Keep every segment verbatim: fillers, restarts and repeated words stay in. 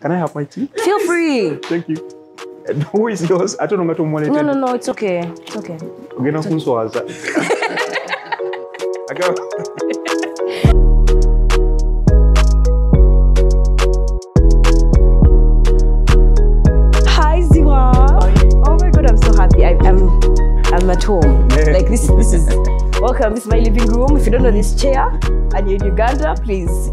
Can I have my tea? Feel free. Thank you. And who is yours? I don't know to monitor. No, no, no. It's okay. It's okay. Okay, no, who's yours? I go. Hi, Zziwa. Oh my God, I'm so happy. I, I'm, I'm at home. Yeah. Like this. This is welcome. This is my living room. If you don't know this chair, and you're in Uganda, please.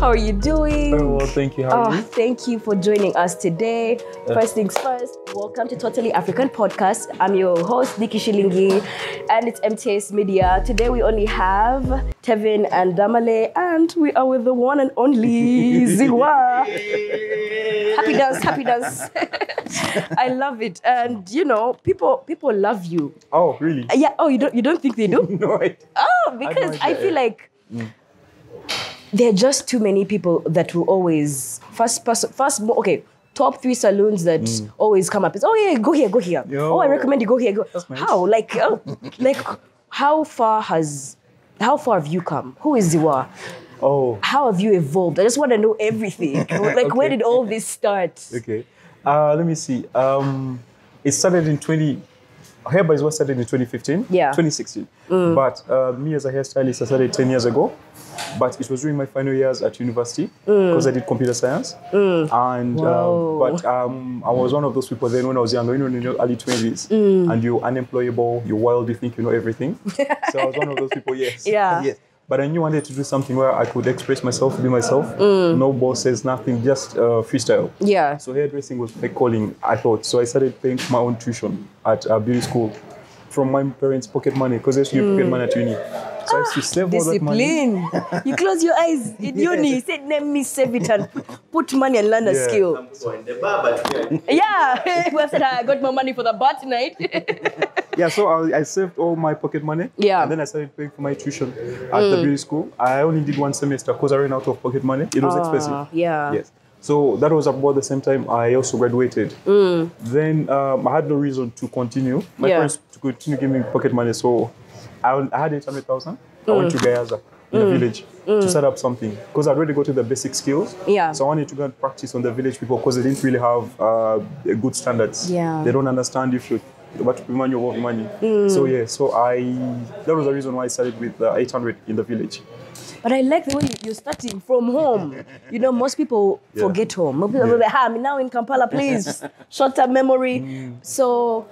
How are you doing? Very well, thank you. How are oh, you? Thank you for joining us today. Yeah. First things first, welcome to Totally African Podcast. I'm your host, Nikky Shillingi, and it's M T S Media. Today we only have Tevin and Damale, and we are with the one and only Zziwa. Happy dance, happy dance. I love it. And you know, people people love you. Oh, really? Yeah. Oh, you don't you don't think they do? No, I Oh, because I, I feel like Mm. there are just too many people that will always first person first okay top three saloons that mm. always come up. It's oh yeah, go here, go here. Yo. Oh, I recommend you go here. Go. How like oh, like how far has how far have you come? Who is Zziwa? Oh, how have you evolved? I just want to know everything. Like okay. Where did all this start? Okay, uh, let me see. Um, it started in twenty. Hairby is what started in twenty fifteen, yeah. twenty sixteen. Mm. But uh, me as a hairstylist, I started ten years ago. But it was during my final years at university because mm. I did computer science. Mm. And um, But um, I was one of those people then when I was younger, you know, in your early twenties. Mm. And you're unemployable, you're wild, you think you know everything. So I was one of those people, yes. Yeah. Yes. But I knew I wanted to do something where I could express myself, be myself. Mm. No bosses, nothing, just uh, freestyle. Yeah. So hairdressing was my calling, I thought. So I started paying my own tuition at uh, beauty school from my parents' pocket money, because they used to give mm. pocket money at uni. So I used to save discipline. all that money. You close your eyes in yeah. uni, you say, let me save it and put money and learn yeah. a skill. So in the bar, yeah, we said I got my money for the bar tonight. Yeah, so I, I saved all my pocket money. Yeah. And then I started paying for my tuition at mm. the beauty school. I only did one semester because I ran out of pocket money. It was uh, expensive. Yeah. Yes. So that was about the same time I also graduated. Mm. Then um, I had no reason to continue. My yeah. parents to continue giving me pocket money. So I, I had eight hundred thousand. Mm. I went to Gayaza in mm. the village mm. to set up something. Because I'd already got to the basic skills. Yeah. So I wanted to go and practice on the village people because they didn't really have uh, good standards. Yeah. They don't understand if you what to money or money. Mm. So yeah, so I, that was the reason why I started with uh, eight hundred in the village. But I like the way you're starting from home. You know, most people yeah. forget home. Most people yeah. like, ah, I'm now in Kampala, please. Short-term memory. Mm. So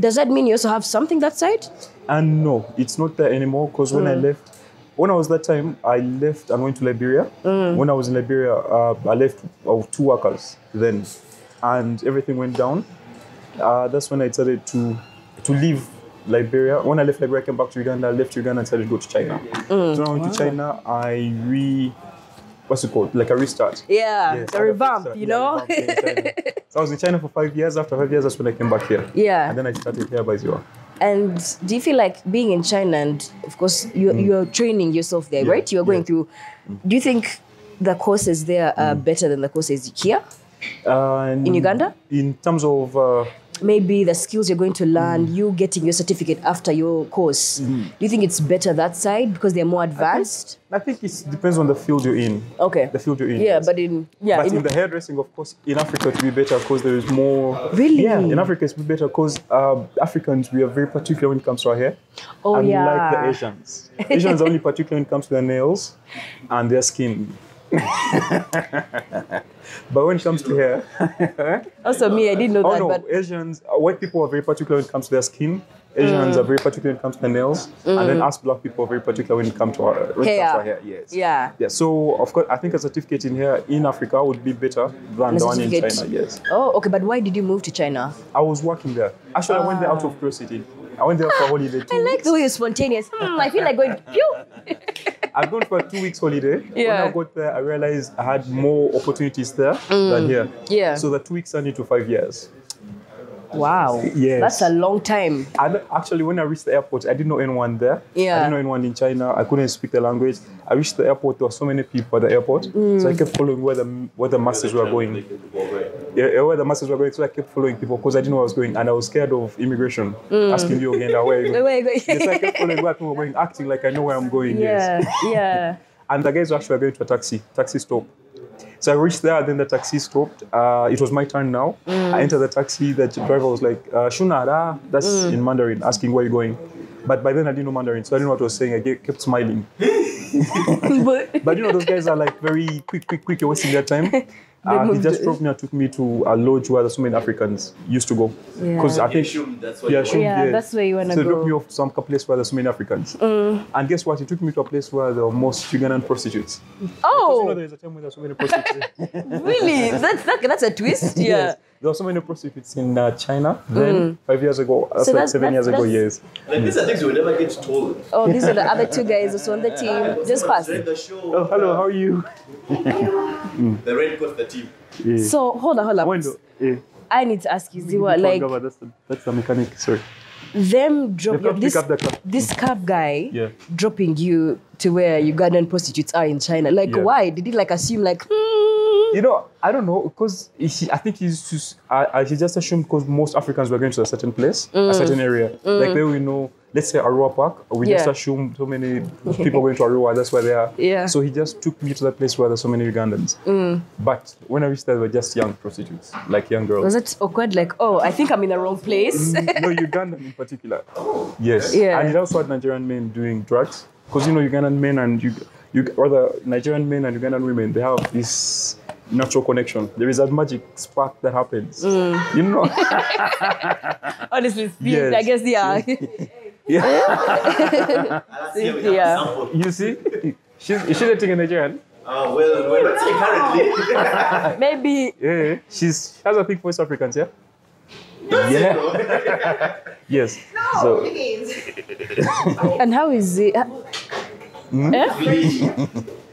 does that mean you also have something that side? And no, it's not there anymore because mm. when I left, when I was that time, I left and went to Liberia. Mm. When I was in Liberia, uh, I left uh, two workers then and everything went down. Uh, that's when I started to to leave Liberia. When I left Liberia, I came back to Uganda. I left Uganda and started to go to China. Mm. So when I went wow. to China, I re... What's it called? Like a restart. Yeah, yes, a revamp, you yeah, know? Revamp so I was in China for five years. After five years, that's when I came back here. Yeah. And then I started here by Zziwa. And do you feel like being in China and, of course, you're, mm. you're training yourself there, yeah, right? You're going yeah. through... Mm. Do you think the courses there are mm. better than the courses here? Uh, in, in Uganda? In terms of... Uh, maybe the skills you're going to learn, mm. you getting your certificate after your course. Mm. Do you think it's better that side because they're more advanced? I think, I think it depends on the field you're in. Okay. The field you're in. Yeah, but in yeah, but in, in the hairdressing, of course, in Africa to be better because there is more. Really? Yeah, in Africa it's better because um, Africans, we are very particular when it comes to our hair. Oh, and yeah. Unlike the Asians. Asians are only particular when it comes to their nails and their skin. But when it comes to hair, also me, I didn't know oh that. No, but Asians, white people are very particular when it comes to their skin. Asians mm. are very particular when it comes to their nails, mm. and then us black people are very particular when it comes to our, when hair. It comes to our hair. Yes. Yeah. Yeah. So of course, I think a certificate in hair in Africa would be better than the one in China. Yes. Oh, okay. But why did you move to China? I was working there. Actually, uh. I went there out of curiosity. I went there ah, for a holiday too. I like the way you're spontaneous. Hmm, I feel like going, pew! I've gone for a two weeks holiday. Yeah. When I got there, I realized I had more opportunities there mm. than here. Yeah. So the two weeks turned into five years. Wow. Yes. That's a long time. And actually, when I reached the airport, I didn't know anyone there. Yeah. I didn't know anyone in China. I couldn't speak the language. I reached the airport. There were so many people at the airport. Mm. So I kept following where the, where the masses were going. Yeah, where the masses were going. So I kept following people because I didn't know where I was going. And I was scared of immigration. Mm. Asking you again, where are you going? Where are you going? Yes, I kept following where people were going, acting like I know where I'm going. Yeah, yes. yeah. And the guys were actually going to a taxi, taxi stop. So I reached there, then the taxi stopped. Uh, it was my turn now. Mm. I entered the taxi. The driver was like, uh, Shunara, that's mm. in Mandarin, asking where you're going. But by then I didn't know Mandarin, so I didn't know what I was saying. I kept smiling. but, but you know, those guys are like very quick, quick, quick. You're wasting their time. Uh, he just dropped me and took me to a lodge where so many Africans used to go. Because yeah. I think, Shum, that's yeah, Shum, yeah, yeah, that's where you want to so go. So he dropped me off to some place where there's so many Africans. Mm. And guess what? He took me to a place where there were most Ugandan prostitutes. Oh! Because, you know, there's a time when there's so many prostitutes. Really? That's, that, that's a twist? Yeah. Yes. There were so many prostitutes in uh, China then, mm. five years ago, so like that's, seven that's, years that's, ago, yes. Like these are things you will never get told. Oh, these are the other two guys also on the team. Just pass. Oh, hello, how are you? Mm. The red coat, the team. Yeah. So, hold on, hold on. Window, yeah. I need to ask you, Zziwa, like... Cover, that's, the, that's the mechanic, sorry. Them drop you, this, up the cup. This cab guy yeah. dropping you to where Ugandan prostitutes are in China. Like, yeah. why? Did he, like, assume, like, hmm? You know, I don't know, because I think he's just, I, I, he just assumed because most Africans were going to a certain place, mm. a certain area. Mm. Like, there we know... Let's say Arua Park, we yeah. just assume so many people went to Arua, that's where they are. Yeah. So he just took me to that place where there's so many Ugandans. Mm. But when I reached there, they were just young prostitutes, like young girls. Was it awkward? Like, oh, I think I'm in the wrong place? No, Ugandan in particular. Oh. Yes. Yeah. And it also had Nigerian men doing drugs. Because, you know, Ugandan men and, you, you, rather, Nigerian men and Ugandan women, they have this... natural connection. There is that magic spark that happens. Mm. You know? Honestly, yes. I guess they are. Yeah. Yeah. You see? She's, is she dating a Nigerian? Uh, well, well currently. Maybe. Yeah. She's, she has a big voice Africans, yeah? Yeah. Yes. No, so. Please. And how is it? Hmm? Eh?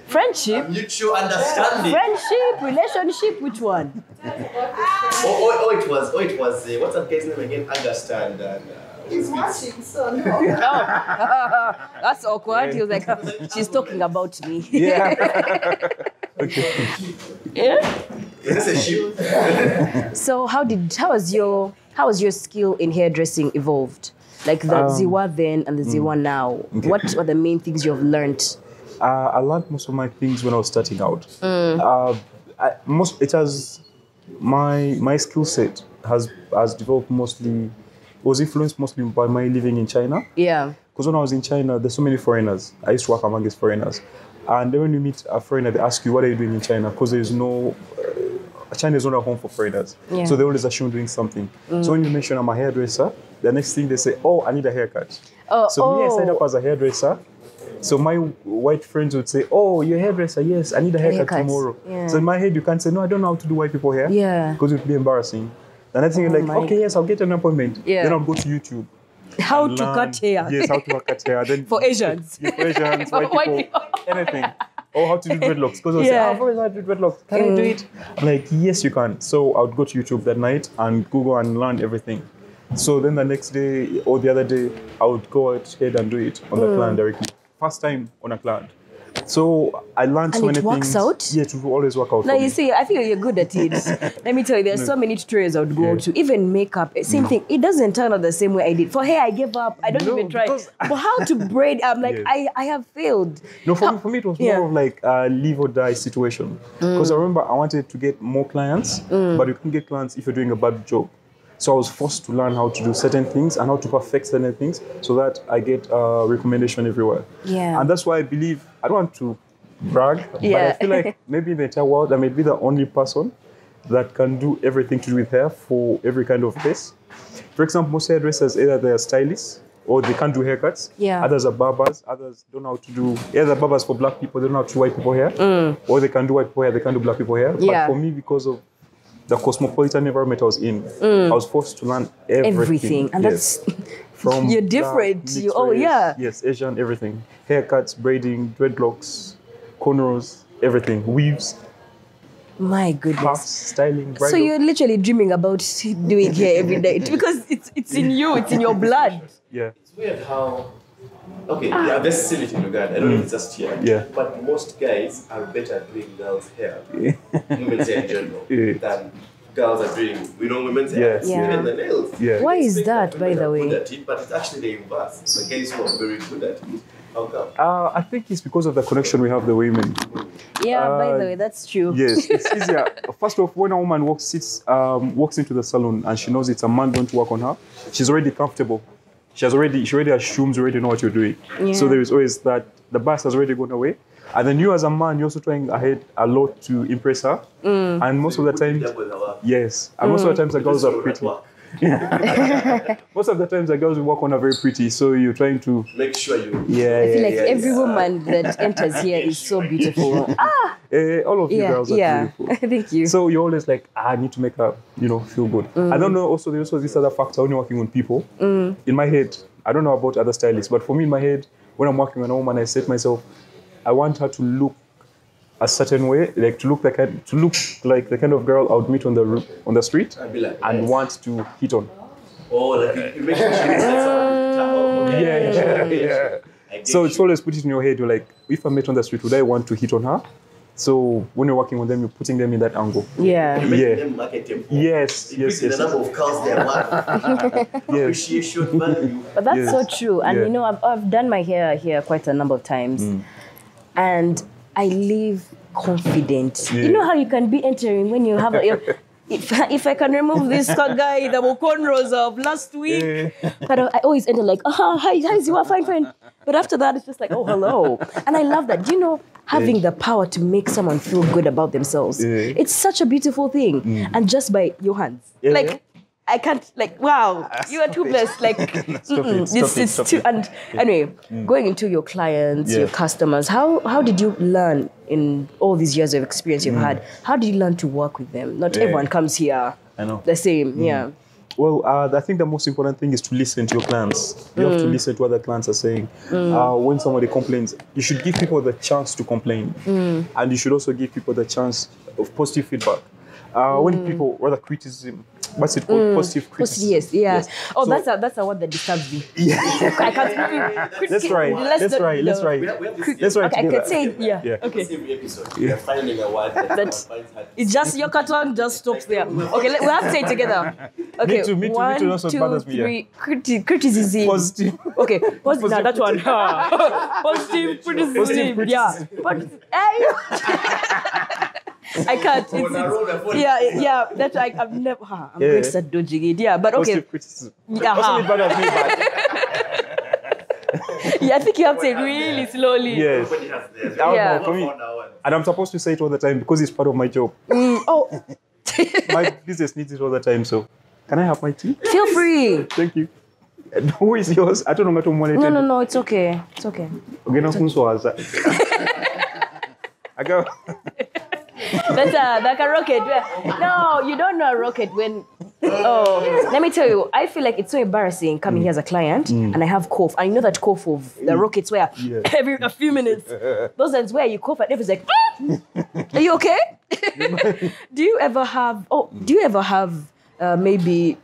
Friendship, mutual understanding. Friendship, relationship, which one? oh, oh, oh, it was, oh, it was, uh, what's that guy's name again? Understand. And, uh, he's watching, so no. No. That's awkward. He was like, she's talking about me. Yeah. Okay. Yeah? Is this a shoe? So how did, how was your, how was your skill in hairdressing evolved? Like the um, Zziwa then and the Zziwa mm, now. Okay. What are the main things you've learned? Uh, I learned most of my things when I was starting out. Mm. Uh, I, most it has my my skill set has has developed mostly. It was influenced mostly by my living in China. Yeah. Because when I was in China, there's so many foreigners. I used to work among these foreigners, and then when you meet a foreigner, they ask you, "What are you doing in China?" Because there is no uh, China is not a home for foreigners, yeah. so they always assume doing something. Mm. So when you mention I'm a hairdresser, the next thing they say, "Oh, I need a haircut." Oh, so oh. me, I signed up as a hairdresser. So my white friends would say, oh, you're a hairdresser, yes, I need a haircut Haircuts. tomorrow. Yeah. So in my head, you can't say, no, I don't know how to do white people hair. Yeah. Because it would be embarrassing. And I think oh, you're like, okay, God. yes, I'll get an appointment. Yeah. Then I'll go to YouTube. How to learn, cut hair. Yes, how to cut hair. Then for Asians. For Asians, white people, people. anything. Or how to do dreadlocks. Because I was yeah. like, oh, I've always had to do dreadlocks. Can mm. I do it? I'm like, yes, you can. So I would go to YouTube that night and Google and learn everything. So then the next day or the other day, I would go out ahead and do it on mm. the plan directly. First time on a cloud. So I learned and so many things. And it works out? Yeah, it will always work out. Now you see, I think you're good at it. Let me tell you, there's no. so many tutorials I would go yeah. to, even makeup, same no. thing. It doesn't turn out the same way I did. For hair, I gave up. I don't no, even try. But how to braid, I'm like, yeah. I, I have failed. No, for, me, for me, it was yeah. more of like a live or die situation. Because mm. I remember I wanted to get more clients, mm. but you can get clients if you're doing a bad job. So I was forced to learn how to do certain things and how to perfect certain things so that I get uh, recommendation everywhere. Yeah. And that's why I believe, I don't want to brag, yeah. but I feel like maybe in the entire world, I may be the only person that can do everything to do with hair for every kind of face. For example, most hairdressers, either they are stylists or they can't do haircuts. Yeah. Others are barbers. Others don't know how to do, either barbers for black people, they don't know how to do white people hair. Mm. Or they can do white people hair, they can't do black people hair. Yeah. But for me, because of the cosmopolitan environment I was in, mm. I was forced to learn everything. Everything, and yes. that's from you're different. You oh yeah. Yes, Asian everything, haircuts, braiding, dreadlocks, cornrows, everything, weaves. My goodness. Puffs, styling, bridal. So you're literally dreaming about doing hair every night because it's it's in you, it's in your blood. Yeah. It's weird how. Okay, ah. yeah, there's still it in Uganda. I don't mm. know if it's just here. Yeah. But most guys are better at doing girls' hair, yeah. women's hair in general, yeah. than girls are doing, we know, women's hair, yeah. yeah. even the nails. Yeah. Why is that, by the way? Good at it, but it's actually the inverse. The guys who are very good at it Okay. Uh, I think it's because of the connection we have the women. Yeah, uh, by the way, that's true. Yes, it's easier. First off, when a woman walks, sits, um, walks into the salon and she knows it's a man going to work on her, she's already comfortable. She has already, she already assumes, already know what you're doing. Yeah. So there is always that, the bias has already gone away. And then you as a man, you're also trying ahead a lot to impress her. Mm. And most so of the times, yes. And mm. most of the times the girls are pretty. Yeah. Most of the times the girls we work on are very pretty, so you're trying to make sure you. Yeah, I feel yeah, like yeah, every yeah. woman that enters here is so beautiful. ah, uh, all of you yeah, girls are yeah. beautiful. Thank you. So you're always like, ah, I need to make her, you know, feel good. Mm. I don't know. Also, there's also this other factor when you're working on people. Mm. In my head, I don't know about other stylists, but for me, in my head, when I'm working on a woman, I set myself, I want her to look a certain way, like to look like a, to look like the kind of girl I would meet on the on the street like, and yes. want to hit on. Oh, like it, it makes you okay. Yeah, yeah, yeah. yeah. So it's you. Always put it in your head. You're like, if I met on the street, would I want to hit on her? So when you're working on them, you're putting them in that angle. Yeah. You're making yeah. them marketable. Yes, it yes, yes. The number of cars they want. Appreciation, value. But that's yes. so true. And yeah. you know, I've I've done my hair here quite a number of times, mm. and. I live confident. Yeah. You know how you can be entering when you have a... You know, if, if I can remove this guy, the Mokonros of last week. Yeah. But I, I always enter like, oh, hi, hi, Zziwa, fine, fine. But after that, it's just like, oh, hello. And I love that. You know, having yeah. the power to make someone feel good about themselves. Yeah. It's such a beautiful thing. Mm. And just by your hands. Yeah. Like, I can't, like, wow, ah, you are too blessed. Like, mm -mm, it, it's, it's it, too, it. And anyway, mm. going into your clients, yeah. your customers, how, how did you learn in all these years of experience you've mm. had? How did you learn to work with them? Not yeah. everyone comes here I know. The same, mm. yeah. Well, uh, I think the most important thing is to listen to your clients. You mm. have to listen to what the clients are saying. Mm. Uh, when somebody complains, you should give people the chance to complain. Mm. And you should also give people the chance of positive feedback. Uh, mm. When people, rather criticism, what's it called? Mm. Positive criticism. Yes, yeah. Yes. Oh, so, that's a, that's a word that disturbs me. Yeah. I can't speak. That's right. Let's try. Let's try. Let's try. I can say it. Yeah. yeah. Okay. Every episode, yeah. we are finding a word that, that it's just your carton just stops there. Okay, let, we have to say it together. Okay. Me too. Me too. One, me too. That's what bothers me. Three. Criti criticism. Positive. Okay. Positive. No, that one. Positive criticism. Positive criticism. Yeah. But hey. I can't. It's, it's, yeah, yeah. That's like I've never. Huh, I'm yeah. going to start dodging it. Yeah, but okay. Positive criticism. Yeah. Uh-huh. yeah, I think you have to say it really slowly. Yes. Yeah. For me, and I'm supposed to say it all the time because it's part of my job. Mm, oh. My business needs it all the time. So, can I have my tea? Feel free. Thank you. Who is yours? I don't know. No, no, no. It's okay. It's okay. Okay, no, I go. That's a, like a rocket. No, you don't know a rocket when... Oh, let me tell you, I feel like it's so embarrassing coming mm. here as a client mm. and I have cough. I know that cough of the rockets where yeah. every a few minutes, those times where you cough and everybody's like, ah! Are you okay? Do you ever have... Oh, do you ever have uh, maybe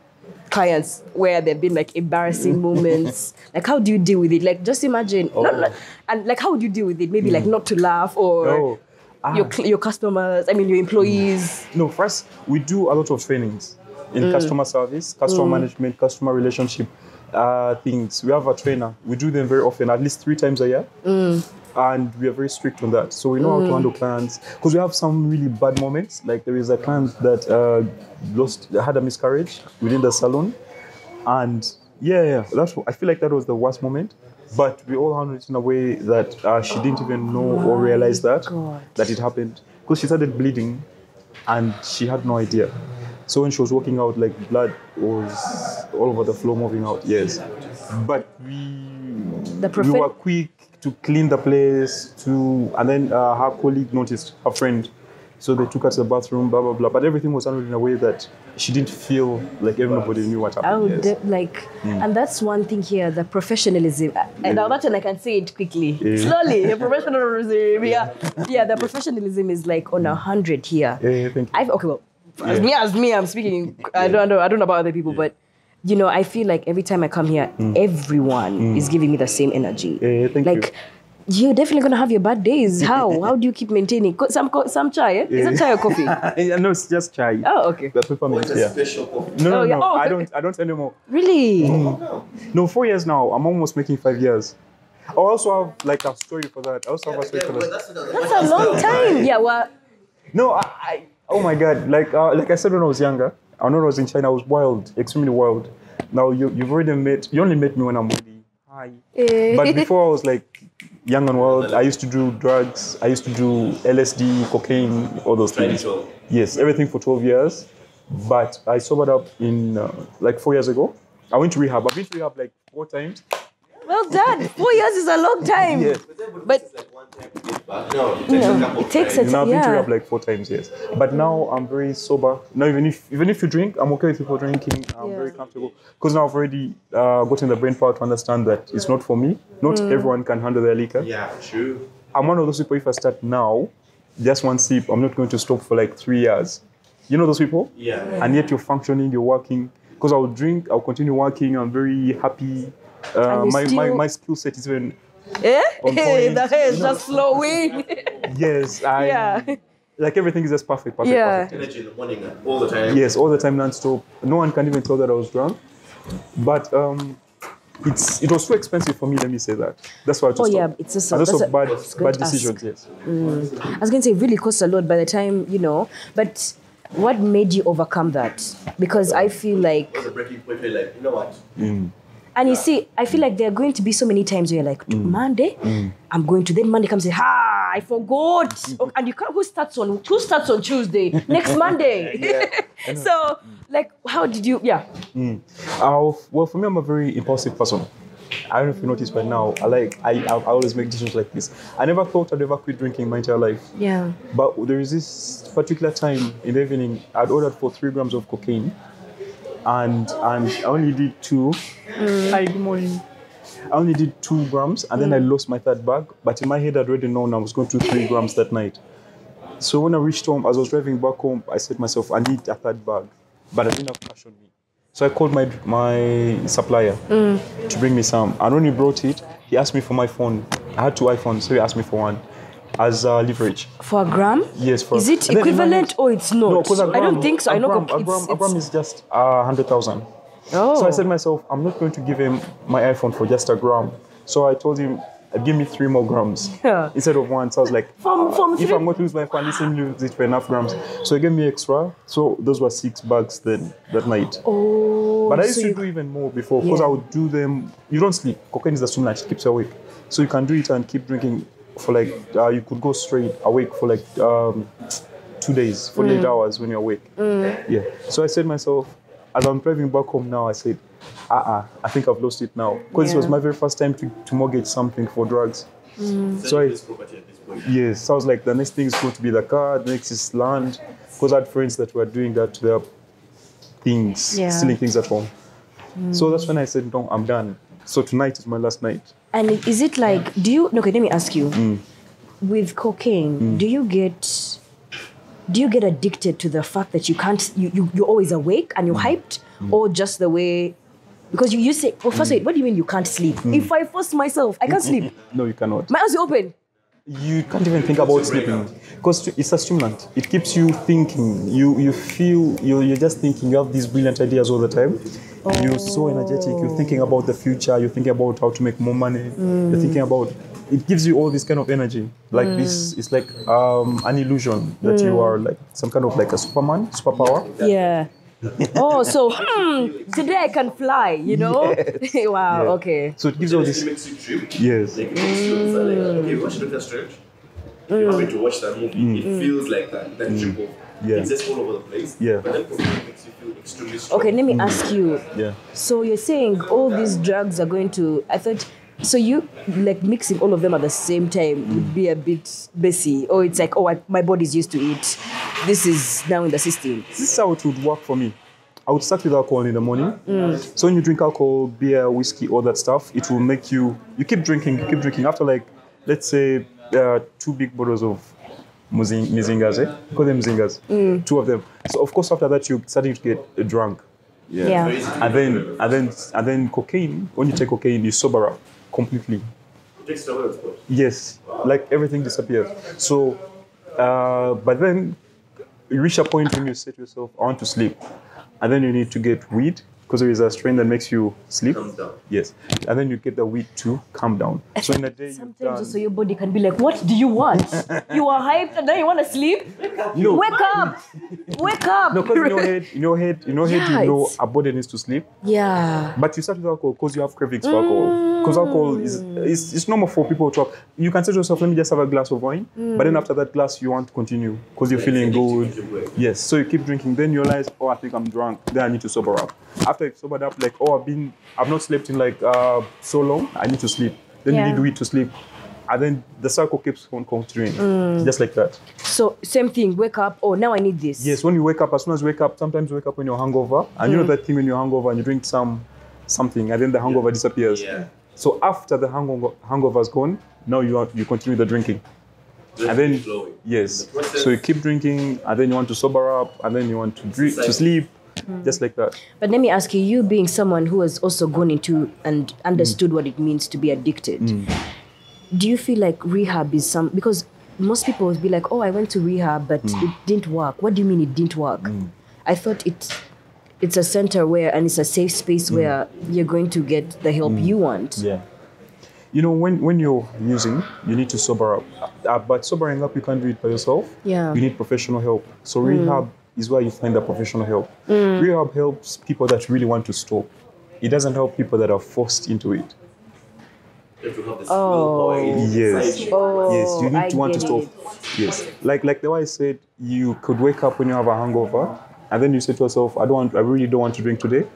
clients where there have been like embarrassing moments? Like how do you deal with it? Like just imagine... Oh. Not, and like how do you deal with it? Maybe mm. like not to laugh or... No. Ah. Your, your customers, I mean, your employees. No, first, we do a lot of trainings in mm. customer service, customer mm. management, customer relationship uh, things. We have a trainer. We do them very often, at least three times a year. Mm. And we are very strict on that. So we know mm. how to handle clients. Because we have some really bad moments. Like there is a client that uh, lost, had a miscarriage within the salon. And yeah, yeah that's, I feel like that was the worst moment. But we all handled it in a way that uh, she didn't even know oh, or realize that, God. that it happened. Because she started bleeding and she had no idea. So when she was walking out, like blood was all over the floor moving out, yes. But we, the we were quick to clean the place, to, and then uh, her colleague noticed, her friend. So they took her to the bathroom, blah, blah, blah. But everything was handled in a way that she didn't feel like everybody knew what happened. I would yes. like, mm. and that's one thing here, the professionalism. Yeah. And now that one, I can say it quickly. Yeah. Slowly, the professionalism. Yeah, yeah the professionalism is like on a hundred here. Yeah, yeah, thank you. I've, okay, well, yeah. as me, as me, I'm speaking, I don't know, I don't know about other people, yeah. but you know, I feel like every time I come here, mm. everyone mm. is giving me the same energy. Yeah, yeah, thank like, you. You're definitely going to have your bad days. How? How do you keep maintaining? Some some chai, eh? Is it chai or coffee? No, it's just chai. Oh, okay. The peppermint, oh, yeah. special coffee. No, no, oh, yeah. no. Oh, okay. I don't I don't anymore. Really? Mm. No, four years now. I'm almost making five years. I also have like a story for that. I also yeah, have a story yeah, for that. That's, that's a long time. Yeah, well. No, I, I oh my God. Like uh, like I said, when I was younger, when I was in China, I was wild, extremely wild. Now, you, you've already met, you only met me when I'm really high. But before I was like young and wild, I used to do drugs. I used to do L S D, cocaine, all those things. Yes, everything for twelve years. But I sobered up in uh, like four years ago. I went to rehab. I've been to rehab like four times. Well done. Four years is a long time. Yes. But like one time to get back. No, it takes no, a couple. It takes a Now I've been to rehab like four times, yes. But now I'm very sober. Now even if even if you drink, I'm okay with people drinking. I'm yeah. very comfortable because now I've already uh, gotten the brain power to understand that it's not for me. Not mm. everyone can handle their liquor. Yeah, true. I'm one of those people. If I start now, just one sip, I'm not going to stop for like three years. You know those people? Yeah. yeah. And yet you're functioning, you're working. Because I'll drink, I'll continue working. I'm very happy. Uh, my, still... my my skill set is even eh? on point. The hair is just flowing. Yes, I yeah. like everything is just perfect, perfect, yeah. perfect. Energy in the morning, all the time. Yes, all the time, non-stop. No one can even tell that I was drunk. But um, it's it was so expensive for me. Let me say that. That's why I just. Oh stopped. yeah, it's just, that's just a, bad bad decisions. Yes. Mm. I was going to say it really costs a lot by the time you know, but. What made you overcome that? Because I feel like... It was a breaking point where you're like, you know what? Mm. And you yeah. see, I feel like there are going to be so many times where you're like, mm. Monday, mm. I'm going to... Then Monday comes and says, ha, I forgot. oh, and you can't... Who starts on... Who starts on Tuesday? Next Monday. Yeah. So, like, how did you... Yeah. Mm. Uh, well, for me, I'm a very impulsive person. I don't know if you noticed by now. I like I, I always make decisions like this. I never thought I'd ever quit drinking my entire life. Yeah. But there is this particular time in the evening I'd ordered for three grams of cocaine, and and I only did two. Mm. Hi, good morning. I only did two grams, and then mm. I lost my third bag. But in my head, I'd already known I was going to three grams that night. So when I reached home, as I was driving back home, I said to myself, I need a third bag, but I didn't have cash on me. So I called my my supplier mm. to bring me some. And when he brought it, he asked me for my phone. I had two iPhones, so he asked me for one as uh, leverage. For a gram? Yes. For is it equivalent or it's not? No, because I don't think so. I know a gram, a gram, a gram is just uh, one hundred thousand. Oh. So I said to myself, I'm not going to give him my iPhone for just a gram. So I told him, give me three more grams yeah. instead of one. So I was like, from, from if I'm going to lose my phone, let's lose it for enough grams. So he gave me extra. So those were six bags then that night. Oh, but I used so to you... do even more before because yeah. I would do them. You don't sleep. Cocaine is the stimulant; it keeps you awake. So you can do it and keep drinking for like uh, you could go straight awake for like um, two days, forty-eight mm. hours when you're awake. Mm. Yeah. So I said to myself, as I'm driving back home now, I said, uh-uh, I think I've lost it now. Because yeah. it was my very first time to, to mortgage something for drugs. Mm. So I, at this point. Yes, so I was like, the next thing is going to be the car, the next is land. Because I had friends that were doing that to their things, yeah. stealing things at home. Mm. So that's when I said, no, I'm done. So tonight is my last night. And is it like, do you, okay, let me ask you. Mm. With cocaine, mm. do you get, do you get addicted to the fact that you can't, you, you, you're always awake and you're mm. hyped? Mm. Or just the way... Because you, you say, well, first mm. what do you mean you can't sleep? Mm. If I force myself, I can't sleep. No, you cannot. My eyes are open. You can't even think about sleeping. Because it's a stimulant. It keeps you thinking. You you feel, you're, you're just thinking. You have these brilliant ideas all the time. Oh. You're so energetic. You're thinking about the future. You're thinking about how to make more money. Mm. You're thinking about, it gives you all this kind of energy. Like mm. this, it's like um, an illusion that mm. you are like some kind of like a Superman, superpower. Yeah. oh, so hmm, today I can fly, you know? Yes. wow, yeah. okay. So it gives all this. It makes you dream. Yes. Like, it makes you feel like, okay, watch Doctor Strange. Mm. You're going to watch that movie. Mm. It feels like that, that mm. trip of, yeah. it's just all over the place. Yeah. But then it makes you feel extremely strong. Okay, let me mm. ask you. Yeah. So you're saying all these drugs are going to, I thought, so you, like mixing all of them at the same time mm. would be a bit messy. Or it's like, oh, I, my body's used to it. This is now in the system. This is how it would work for me. I would start with alcohol in the morning. Mm. So when you drink alcohol, beer, whiskey, all that stuff, it will make you, you keep drinking, you keep drinking. After like, let's say, uh, two big bottles of mizingas, eh? Call them mizingas, mm. two of them. So of course, after that, you're starting to get drunk. Yeah. yeah. And then, and then, and then cocaine, when you take cocaine, you sober up. Completely. Yes, like everything disappears. So, uh, but then you reach a point when you say to yourself, I want to sleep. And then you need to get weed because there is a strain that makes you sleep. Comes down. Yes. And then you get the wheat to calm down. So in a day, sometimes also your body can be like, what do you want? You are hyped and then you want to sleep? Wake up. No. Wake up. Wake up. No, because in your head, in your head, in your head, yeah, you know it's... our body needs to sleep. Yeah. But you start with alcohol because you have cravings for mm. alcohol. Because alcohol is, it's, it's normal for people to have. You can say to yourself, let me just have a glass of wine. Mm. But then after that glass, you want to continue because you're yeah, feeling good. Yes. So you keep drinking. Then you realize, oh, I think I'm drunk. Then I need to sober up. After you've sobered up, like, oh, I've been, I've not slept in like uh, so long. I need to sleep. Then yeah. you need weed to sleep. And then the cycle keeps on continuing, mm. just like that. So same thing, wake up, oh, now I need this. Yes, when you wake up, as soon as you wake up, sometimes you wake up when you're hungover. And mm. you know that thing when you're hungover and you drink some, something, and then the hangover yeah. disappears. Yeah. So after the hangover, hangover's gone, now you, have, you continue the drinking. And then, yes, the so you keep drinking, and then you want to sober up, and then you want to, drink, to sleep. Mm. Just like that. But let me ask you, you being someone who has also gone into and understood mm. what it means to be addicted, mm. do you feel like rehab is some... Because most people will be like, oh, I went to rehab, but mm. it didn't work. What do you mean it didn't work? Mm. I thought it, it's a center where, and it's a safe space mm. where you're going to get the help mm. you want. Yeah. You know, when, when you're using, you need to sober up. Uh, but sobering up, you can't do it by yourself. Yeah. You need professional help. So rehab... Mm. is where you find the professional help. Mm. Rehab helps people that really want to stop. It doesn't help people that are forced into it. Oh, yes. Oh, yes, you need I to want to stop. It. Yes. Like like the way I said, you could wake up when you have a hangover, and then you say to yourself, I don't want, I really don't want to drink today,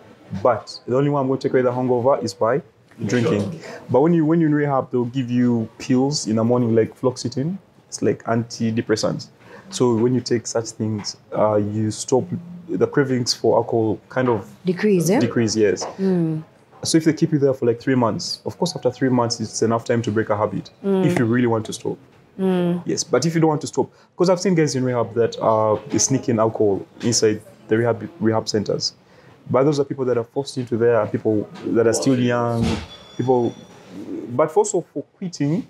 but the only way I'm going to take away the hangover is by drinking. Sure. But when you when you're in rehab, they'll give you pills in the morning like fluoxetine. It's like antidepressants. So when you take such things, uh, you stop the cravings for alcohol kind of... Decrease, eh? Decrease, yes. Mm. So if they keep you there for like three months, of course, after three months, it's enough time to break a habit mm. if you really want to stop. Mm. Yes, but if you don't want to stop, because I've seen guys in rehab that are sneaking alcohol inside the rehab, rehab centers. But those are people that are forced into there, people that are still young, people... But also for quitting,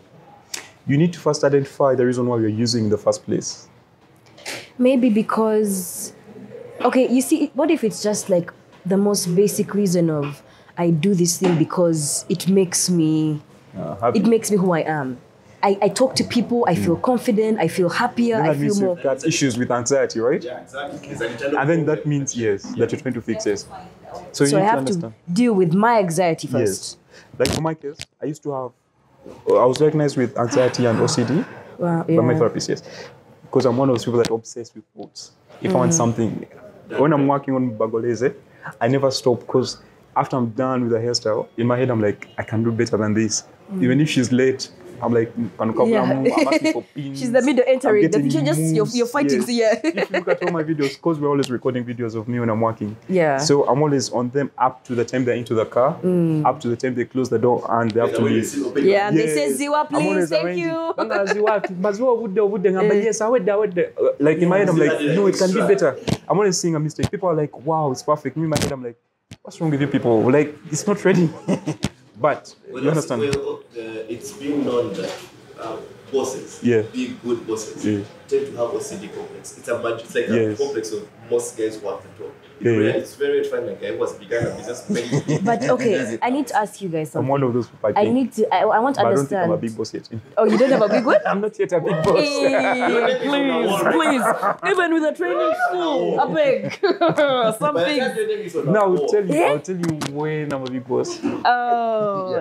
you need to first identify the reason why you're using in the first place. Maybe because, okay, you see, what if it's just like the most basic reason of I do this thing because it makes me, uh, happy. It makes me who I am. I, I talk to people, I feel mm. confident, I feel happier, I feel more. That's issues with anxiety, right? Yeah, exactly. Exactly. And then that means, yes, yeah. that you're trying to fix it. So, you so need I have to, understand. to deal with my anxiety first. Yes. Like for my case, I used to have, I was diagnosed with anxiety and O C D wow, yeah. by my therapist, yes. Because I'm one of those people that are obsessed with foods. If mm. I want something, when I'm working on bagolese, I never stop because after I'm done with the hairstyle, in my head I'm like, I can do better than this. Mm. Even if she's late, I'm like, yeah. I'm asking for pins. She's the middle entering. The picture just you're, you're fighting. Yes. Yeah. If you look at all my videos, because we're always recording videos of me when I'm working. Yeah. So I'm always on them up to the time they're into the car, mm. up to the time they close the door and they have yeah, to leave. Yeah. Yes. They say Zziwa, please, thank arranging. you. Like in my head, I'm like, no, it can be better. I'm always seeing a mistake. People are like, wow, it's perfect. Me in my head, I'm like, what's wrong with you people? Like, it's not ready. But well, you understand. Well, uh, it's been known that uh, bosses, yeah. big good bosses, yeah. tend to have O C D complex. It's a it's like yes. a complex of most guys who have to talk. Yeah, yeah. It's very hard to find a guy who has begun a business. But okay, I need to ask you guys something. I'm one of those people. I, I need to. I, I want to but understand. I don't think I'm a big boss yet. Oh, you don't have a big one? I'm not yet a big boss. Hey, please, please. Even with a training school, I beg something. No, I'll tell you. I'll tell you when I'm a big boss. Oh,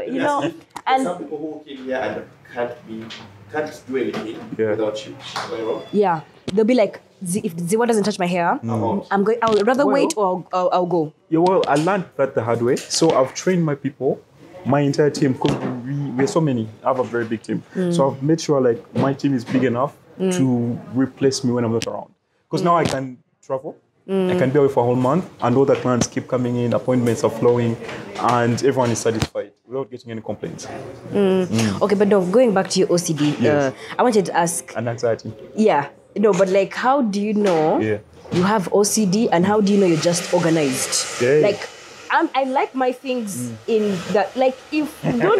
yeah, you know, yes. and some people who came here and can't be, can't do anything yeah. without you. Am I wrong? Yeah, they'll be like. If Zziwa doesn't touch my hair, no. I'm going. I'll rather well, wait, or I'll, I'll, I'll go. Yeah, well, I learned that the hard way. So I've trained my people, my entire team, because we we're so many. I have a very big team, mm. so I've made sure like my team is big enough mm. to replace me when I'm not around. Because mm. now I can travel, mm. I can be away for a whole month, and all the clients keep coming in, appointments are flowing, and everyone is satisfied without getting any complaints. Mm. Mm. Okay, but no, going back to your O C D, yes. uh, I wanted to ask. And anxiety. Yeah. No, but like, how do you know yeah. you have O C D and how do you know you're just organized? Yeah. Like, I'm, I like my things mm. in that, like, if you don't, don't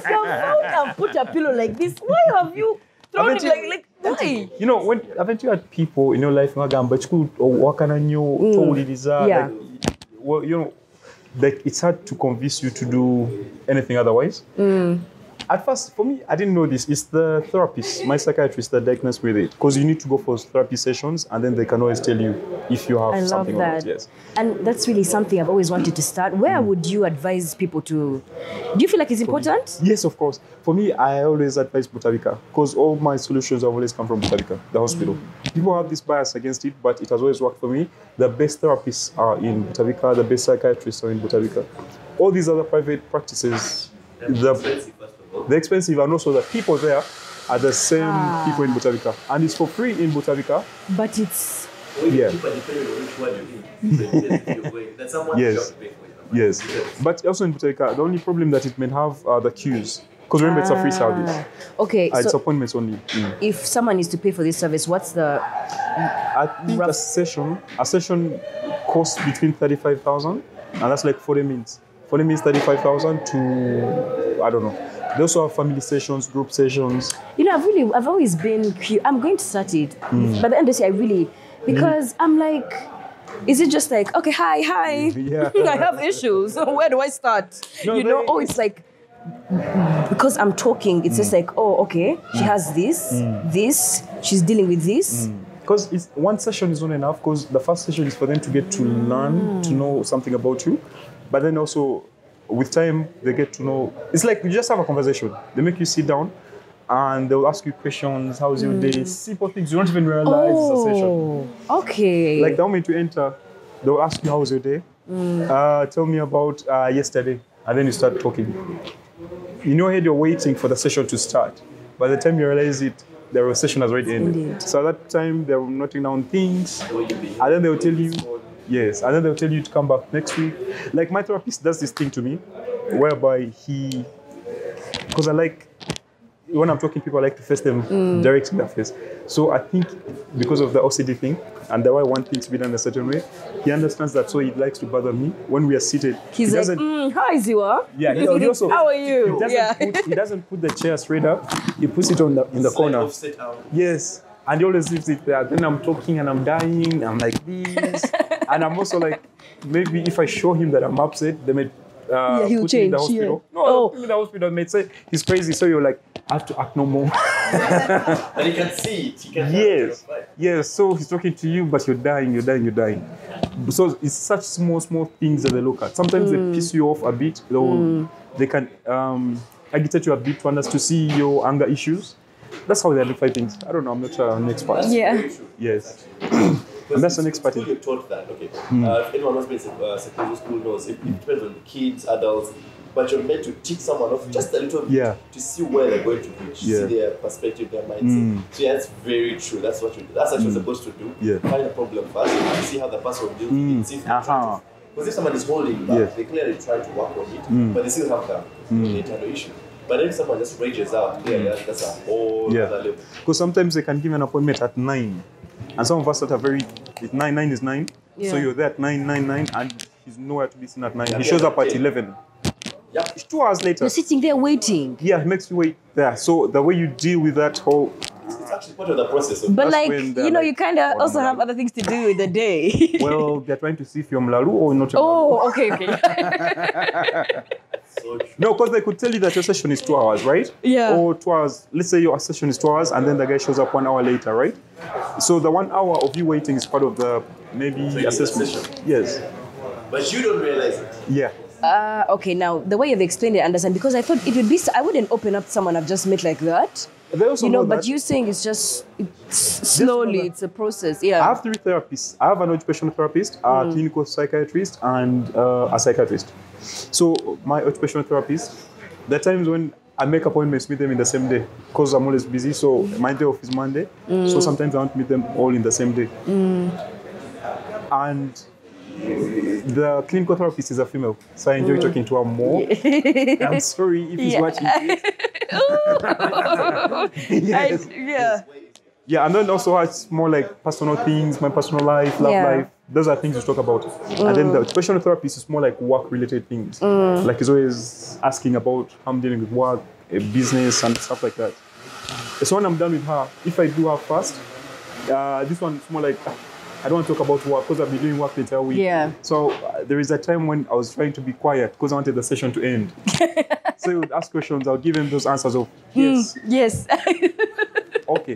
come out and put a pillow like this, why have you thrown it like, like, why? You know, when, haven't you had people in your life, mm. yeah. like, well, you know, like it's hard to convince you to do anything otherwise. Mm. At first, for me, I didn't know this. It's the therapist, my psychiatrist, that diagnosed with it. Because you need to go for therapy sessions, and then they can always tell you if you have I something. I love that. Yes. And that's really something I've always wanted to start. Where mm. would you advise people to... Do you feel like it's important? Me, yes, of course. For me, I always advise Butabika. Because all my solutions have always come from Butabika, the hospital. Mm. People have this bias against it, but it has always worked for me. The best therapists are in Butabika. The best psychiatrists are in Butabika. All these other private practices... The, They're expensive, and also the people there are the same ah. people in Butabika. And it's for free in Butabika. But it's... Yeah. Yes. Yes. But also in Butabika, the only problem that it may have are the queues. Because remember, ah. it's a free service. Okay. Uh, so it's appointments only. Mm. If someone is to pay for this service, what's the... I think a session, a session costs between thirty-five thousand, and that's like forty minutes. forty minutes, thirty-five thousand to... I don't know. They also have family sessions, group sessions. You know, I've really, I've always been curious. I'm going to start it. Mm. By the end of the year, I really, because mm. I'm like, is it just like, okay, hi, hi, yeah. I have issues. Where do I start? No, you know, oh, it's like, because I'm talking, it's mm. just like, oh, okay, she mm. has this, mm. this, she's dealing with this. Mm. Because one session is not enough, because the first session is for them to get to mm. learn, to know something about you, but then also, with time, they get to know. It's like you just have a conversation. They make you sit down, and they'll ask you questions. How's your mm. day? Simple things you don't even realize. Oh, it's a session. Okay. Like the moment you enter, they'll ask you, how's your day? Mm. Uh, tell me about uh, yesterday. And then you start talking. In your head, you're waiting for the session to start. By the time you realize it, the session has already ended. Indeed. So at that time, they're noting down things, and then they'll tell you, yes, and then they'll tell you to come back next week. Like, my therapist does this thing to me, whereby he, because I like, when I'm talking to people, I like to face them mm. directly in their face. So I think because of the O C D thing, and the way I want things to be done a certain way, he understands that, so he likes to bother me when we are seated. He's he doesn't, like, mm, hi, Zziwa. Yeah, he, he also, how are you? He doesn't, yeah. put, he doesn't put the chair straight up, he puts it on the, in the so corner. Yes. And he always leaves it there. Then I'm talking and I'm dying. I'm like this. And I'm also like, maybe if I show him that I'm upset, they may uh, yeah, he'll put change, me in the hospital. Yeah. No, oh. put me in the hospital. They may say, he's crazy. So you're like, I have to act no more. But he can see it. He can yes. Yes. So he's talking to you, but you're dying, you're dying, you're dying. So it's such small, small things that they look at. Sometimes mm. they piss you off a bit. They, will, mm. they can um, agitate you a bit to, understand, to see your anger issues. That's how they identify things. I don't know. I'm not uh, an expert. Yeah. Yes. And that's an expert. School, you're taught that. Okay. Mm. Uh, if anyone has been in uh, secondary school knows. It, it depends on the kids, adults. But you're meant to teach someone off just a little bit yeah. to see where they're going to be, to yeah. see their perspective, their mindset. Mm. So yeah, that's very true. That's what you. That's what mm. you're supposed to do. Yeah. Find a problem first, see how the person deals mm. with it. See uh-huh. Because if someone is holding back, yes. they clearly try to work on it, mm. but they still have that mm. internal issue. But if someone just rages out, yeah, yeah, that's a whole yeah. other level. Because sometimes they can give an appointment at nine. And some of us that are very, nine, nine is nine. Yeah. So you're there at nine, nine, nine, and he's nowhere to be seen at nine. Yeah, he shows yeah, up at yeah. eleven. Yeah. It's two hours later. You're sitting there waiting. Yeah, it makes you wait there. So the way you deal with that whole... It's actually part of the process. Of but like, you know, like, you kind of also Malalu. Have other things to do in the day. Well, they're trying to see if you're Malalu or not. Oh, Malalu. Okay, okay. So true. No, because they could tell you that your session is two hours, right? Yeah. Or two hours. Let's say your session is two hours, and then the guy shows up one hour later, right? So the one hour of you waiting is part of the maybe so assessment. Yes. But you don't realize it. Yeah. Uh, okay, now, the way you've explained it, I understand, because I thought it would be, I wouldn't open up someone I've just met like that. They also you know, know but you saying it's just it's slowly, it's a process. Yeah. I have three therapists. I have an occupational therapist, a mm. clinical psychiatrist, and uh, a psychiatrist. So my occupational therapist, there are times when I make appointments with them in the same day, because I'm always busy, so my day off is Monday, mm. so sometimes I want to meet them all in the same day. Mm. And... the clinical therapist is a female, so I enjoy mm. talking to her more. Yeah. I'm sorry if he's yeah. watching this. Yes. I, yeah. Yeah, and then also it's more like personal things, my personal life, love yeah. life. Those are things you talk about. Mm. And then the professional therapist is more like work-related things. Mm. Like he's always asking about how I'm dealing with work, business, and stuff like that. So when I'm done with her, if I do her first, uh, this one is more like... I don't want to talk about work because I've been doing work later. We, yeah. So uh, there is a time when I was trying to be quiet because I wanted the session to end. So he would ask questions. I'll give him those answers of yes. Mm, yes. Okay.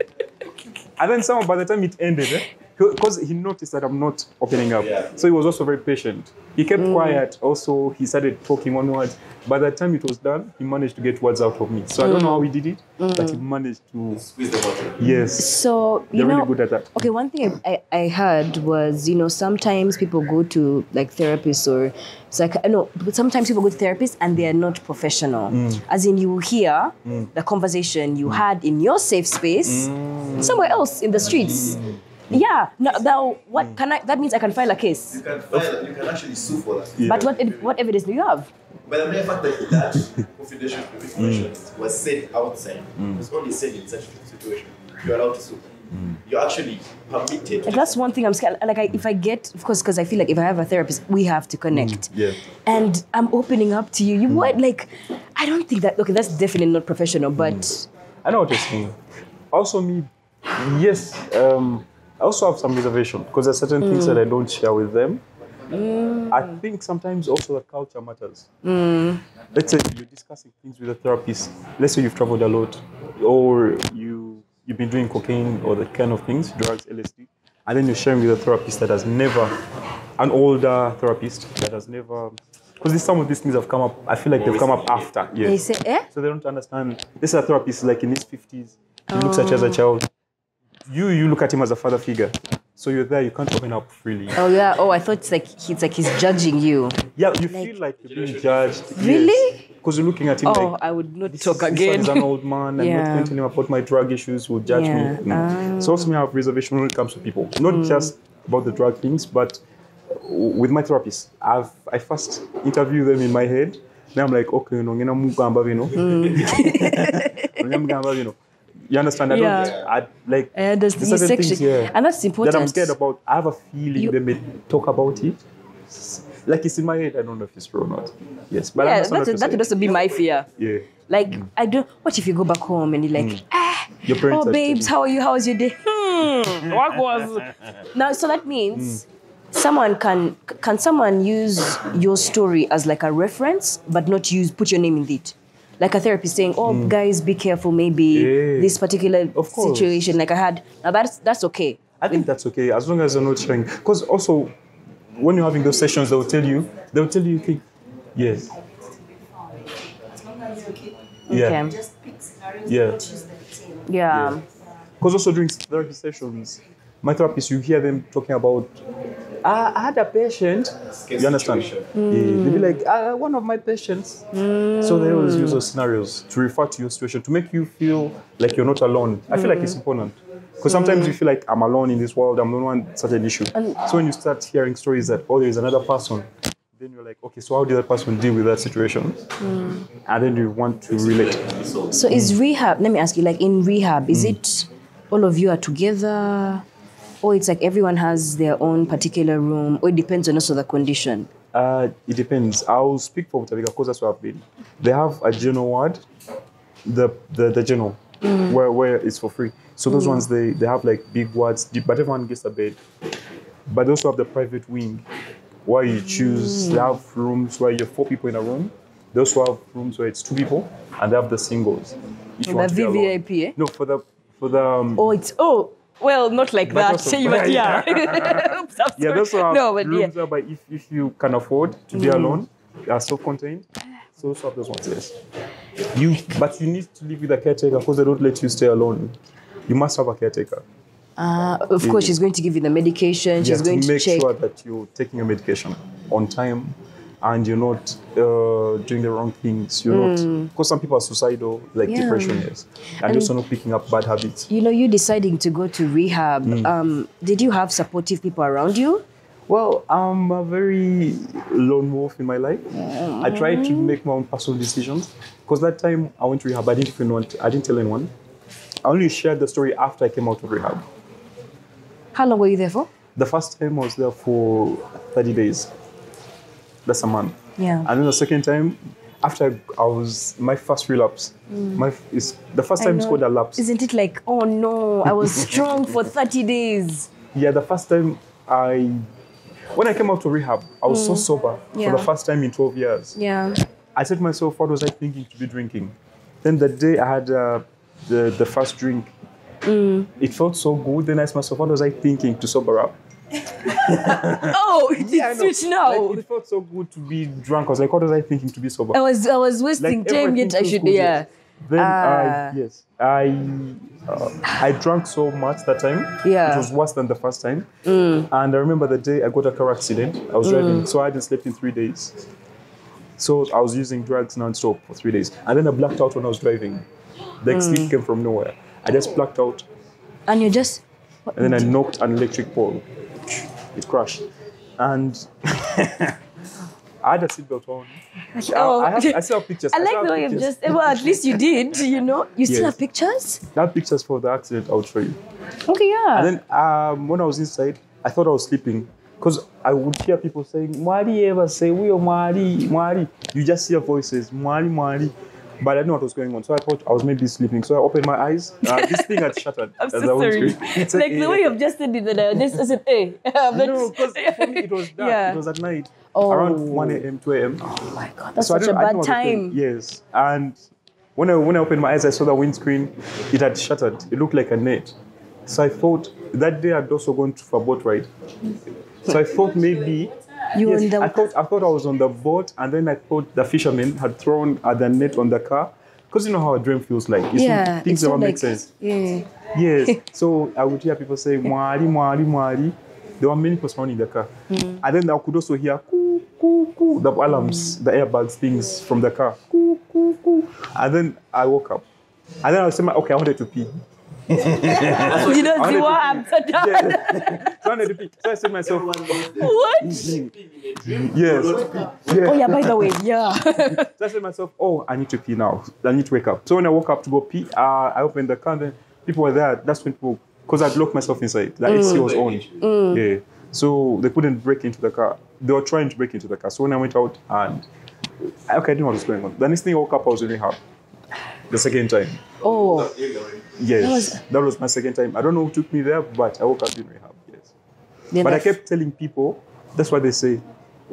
And then somehow by the time it ended, eh, because he noticed that I'm not opening up. Yeah. So he was also very patient. He kept mm. quiet. Also, he started talking one word. By the time it was done, he managed to get words out of me. So mm. I don't know how he did it, mm. but he managed to squeeze the water. Yes. So, you They're know, really good at that. Okay, one thing I, I heard was, you know, sometimes people go to like therapists or psych no, but sometimes people go to therapists and they are not professional. Mm. As in, you hear mm. the conversation you mm. had in your safe space mm. somewhere else in the streets. Mm. Yeah. No, now, what mm. can I? That means I can file a case. You can file. You can actually sue for that. Yeah. But what what evidence do you have? But the mere fact that that confidential information mm. was said outside, mm. it was only said in such a situation, you're allowed to sue. Mm. You're actually permitted. And that's one thing I'm scared. Like, I, if I get, of course, because I feel like if I have a therapist, we have to connect. Mm. Yeah. And I'm opening up to you. You mm. what? Like, I don't think that. Okay, that's definitely not professional. But mm. I know what you're saying. Also, me, yes. Um, I also have some reservation because there are certain mm. things that I don't share with them. Mm. I think sometimes also the culture matters. Mm. Let's say you're discussing things with a therapist. Let's say you've traveled a lot or you, you've been doing cocaine or that kind of things, drugs, L S D. And then you're sharing with a therapist that has never, an older therapist that has never, because some of these things have come up, I feel like they've come up after. Yeah. They say, eh? So they don't understand. This is a therapist like in his fifties. He oh. looks at you as a child. You you look at him as a father figure, so you're there. You can't open up freely. Oh yeah. Oh, I thought it's like he's like he's judging you. Yeah, you like, feel like you're being judged. Really? Because yes. you're looking at him. Oh, like, I would not talk again. He's an old man. I'm yeah. not going to tell him about my drug issues. Will judge yeah. me. No. Um. So also, I have reservation when it comes to people, not mm. just about the drug things, but with my therapist. I've I first interview them in my head. Then I'm like, okay, no, I'm mm. gonna you know. You understand? I yeah. don't. I like. I understand. Things, yeah, and that's important. That I'm scared about. I have a feeling you, they may talk about it. Like it's in my head. I don't know if it's true or not. Yes, but yeah, that that would also be my fear. Yeah. Like mm. I don't. What if you go back home and you're like, mm. ah, your parents oh babes, how are you? How was your day? Hmm. What was? Now, so that means. Mm. Someone can can someone use your story as like a reference, but not use put your name in it. Like a therapist saying, oh, mm. guys, be careful, maybe yeah. this particular situation like I had. Now, that's, that's okay. I think that's okay, as long as you're not sharing. Because also, when you're having those sessions, they'll tell you, they'll tell you, think, yes. As long as you're okay. Yeah. Just pick scenarios, yeah. not use the team. Yeah. Because also during therapy sessions, my therapist, you hear them talking about, I, I had a patient, you understand? Mm. Yeah, they'd be like, uh, one of my patients. Mm. So they always use those scenarios to refer to your situation, to make you feel like you're not alone. Mm. I feel like it's important. Because sometimes mm. you feel like, I'm alone in this world, I'm the one with such an issue. And, so when you start hearing stories that, oh, there's another person, then you're like, okay, so how did that person deal with that situation? Mm. And then you want to relate. So mm. is rehab, let me ask you, like in rehab, is mm. it all of you are together? Or it's like everyone has their own particular room, or it depends on also the condition? Uh, it depends. I'll speak for Butabika because that's where I've been. They have a general ward, the the, the general, mm. where, where it's for free. So those mm. ones, they, they have like big wards, but everyone gets a bed. But they also have the private wing, where you choose, mm. they have rooms where you have four people in a room. They also have rooms where it's two people, and they have the singles. If you want to be alone. No, for the... For the um, oh, it's... oh. Well, not like but that, say you but yeah. Yeah, that's why no, but rooms yeah. whereby if, if you can afford to be mm. alone, you are self-contained, so also have those ones, yes. You, but you need to live with a caretaker because they don't let you stay alone. You must have a caretaker. Uh, of yeah. course, she's going to give you the medication, she's yes, going to, to make check. Sure that you're taking your medication on time and you're not uh, doing the wrong things. You're mm. not, because some people are suicidal, like yeah. depression is, and, and also not picking up bad habits. You know, you deciding to go to rehab, mm. um, did you have supportive people around you? Well, I'm a very lone wolf in my life. Mm. I tried to make my own personal decisions, because that time I went to rehab, I didn't even want, I didn't tell anyone. I only shared the story after I came out of rehab. How long were you there for? The first time I was there for thirty days. That's a month. Yeah. And then the second time, after I was, my first relapse, mm. my is the first time it's called a lapse. Isn't it like, oh no, I was strong for thirty days. Yeah, the first time I, when I came out to rehab, I was mm. so sober yeah. for the first time in twelve years. Yeah. I said to myself, what was I thinking to be drinking? Then the day I had uh, the, the first drink, mm. it felt so good. Then I asked myself, what was I thinking to sober up? Oh, yeah, switch now. Like, it felt so good to be drunk. I was like, what was I thinking to be sober? I was, I was wasting like, time, yet I should, good, yeah. Yes. Then uh, I, yes, I, uh, I drank so much that time. Yeah. It was worse than the first time. Mm. And I remember the day I got a car accident. I was mm. driving, so I hadn't slept in three days. So I was using drugs non-stop for three days. And then I blacked out when I was driving. The mm. sleep came from nowhere. I just blacked out. And you just... What, and then I knocked an electric pole. It crashed. And... I had a seatbelt on. Oh. I, I, have, I still have pictures. I like I the way you've just, well, at least you did, you know. You yes. still have pictures? I have pictures for the accident, I'll show you. Okay, yeah. And then um, when I was inside, I thought I was sleeping. Because I would hear people saying, Mwari ever say, we are Mwari, Mwari. You just hear voices, Mwari, Mwari. But I didn't know what was going on. So I thought I was maybe sleeping. So I opened my eyes. Uh, this thing had shattered. I'm so sorry. It's like the way you've just said it, that I just I said, hey. No, because for me it was dark. Yeah. It was at night. Oh. Around one A M, two A M Oh my God, that's so such a bad time. Yes. And when I, when I opened my eyes, I saw the windscreen. It had shattered. It looked like a net. So I thought, that day I'd also gone for a boat ride. So I thought maybe... You yes, the... I thought I thought I was on the boat, and then I thought the fishermen had thrown uh, the net on the car, because you know how a dream feels like. It's yeah, things don't make like, sense. Yeah. Yes. So I would hear people say Mwari, Mwari, Mwari. There were many people surrounding the car, mm. and then I could also hear coo, coo, coo, the alarms, mm. the airbags, things from the car. Coo, coo, coo. And then I woke up, and then I was saying, okay, I wanted to pee. You know, Zziwa, I'm so done. So I said to myself, what? Yes. Oh, yeah, by the way, yeah. So I said to myself, oh, I need to pee now. I need to wake up. So when I woke up to go pee, uh, I opened the car, and then people were there. That's when people, because I'd locked myself inside. The mm. A C was on. Mm. Yeah. So they couldn't break into the car. They were trying to break into the car. So when I went out, and okay, I didn't know what was going on. The next thing I woke up, I was in rehab. The second time. Oh. Yes. That was, that was my second time. I don't know who took me there, but I woke up in rehab, yes. Yeah, but I kept telling people, that's what they say.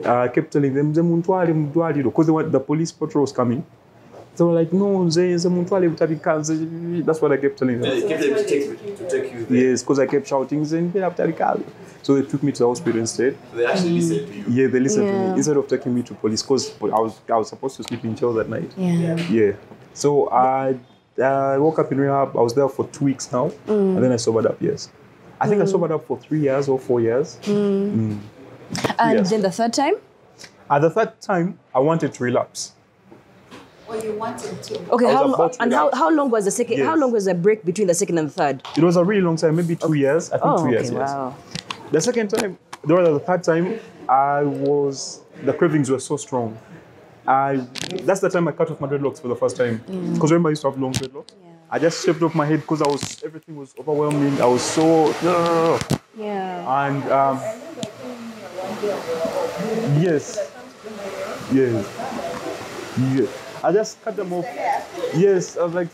Uh, I kept telling them, because the police patrol was coming. They were like, no, that's what I kept telling them. Yeah, you kept them to take, to take you there. Yes, because I kept shouting, so they took me to the hospital instead. They actually mm. listened to you. Yeah, they listened yeah. to me instead of taking me to police, because I was, I was supposed to sleep in jail that night. Yeah. yeah. yeah. So I, I woke up in rehab. I was there for two weeks now, mm. and then I sobered up. Yes, I think mm. I sobered up for three years or four years. Mm. Mm. And yes. then the third time. At the third time, I wanted to relapse. Well, you wanted to. Okay, how, and how, how long was the second? Yes. How long was the break between the second and the third? It was a really long time, maybe two okay. years. I think oh, two okay, years. Wow. Yes. The second time, the third time, I was the cravings were so strong. I, that's the time I cut off my dreadlocks for the first time. Because mm. remember I used to have long dreadlocks. Yeah. I just shaved off my head because I was everything was overwhelming. I was so no, no, no. Yeah. And um, yes, yes, yeah. I just cut them off. Yes, I was like.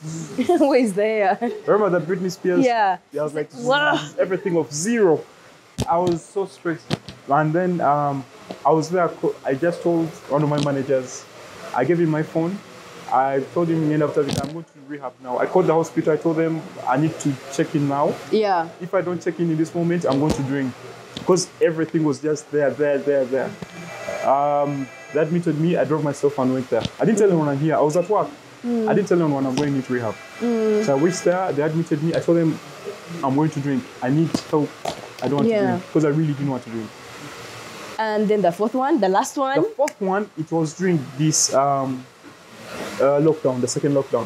Who is there? Remember that Britney Spears? Yeah. yeah I was like wow. everything off zero. I was so stressed, and then um. I was there, I just told one of my managers, I gave him my phone, I told him in the end after this, I'm going to rehab now. I called the hospital, I told them, I need to check in now. Yeah. If I don't check in in this moment, I'm going to drink. Because everything was just there, there, there, there. Um, they admitted me, I drove myself and went there. I didn't tell anyone I'm here, I was at work. Mm. I didn't tell anyone I'm going into rehab. Mm. So I reached there, they admitted me, I told them, I'm going to drink. I need help, I don't want yeah. to drink. Because I really didn't want to drink. And then the fourth one, the last one? The fourth one, it was during this um, uh, lockdown, the second lockdown.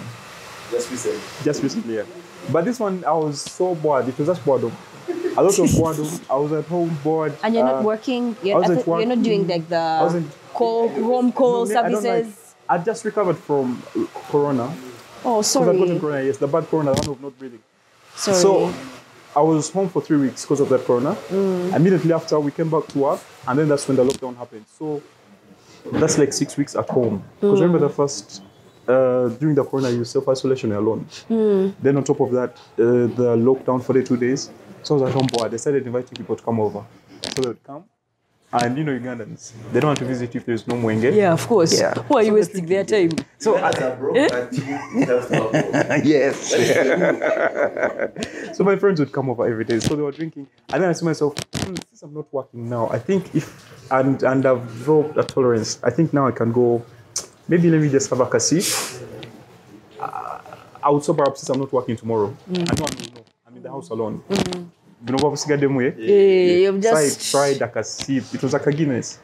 Just recently. Just recently, yeah. But this one, I was so bored. It was just boredom. A lot of boredom. I was at home bored. And you're uh, not working? You're, I wasn't I working. You're not doing like the call, home call no, services? I, like, I just recovered from corona. Oh, sorry. I got corona, yes, the bad corona, the one of not breathing. Sorry. So, I was home for three weeks because of that corona. Mm. Immediately after, we came back to work, and then that's when the lockdown happened. So that's like six weeks at home. Because mm. remember the first, uh, during the corona, you self-isolation alone. Mm. Then on top of that, uh, the lockdown for the two days. So I was at home bored. I started inviting people to come over. people would come. And you know, Ugandans, they don't want to visit if there's no Mwenge. Yeah, of course. Yeah. Who are you wasting their time? So, as a bro, yes. So my friends would come over every day. So they were drinking, and then I said to myself, hmm, since I'm not working now, I think if and and I've developed a tolerance, I think now I can go. Maybe let me just have a kasi. Uh, I would sober up since I'm not working tomorrow. Mm. I know I'm, you know, I'm in the house alone. Mm-hmm. You know what I'm yeah, yeah. yeah. just... So I tried like a sip. It was like a Guinness.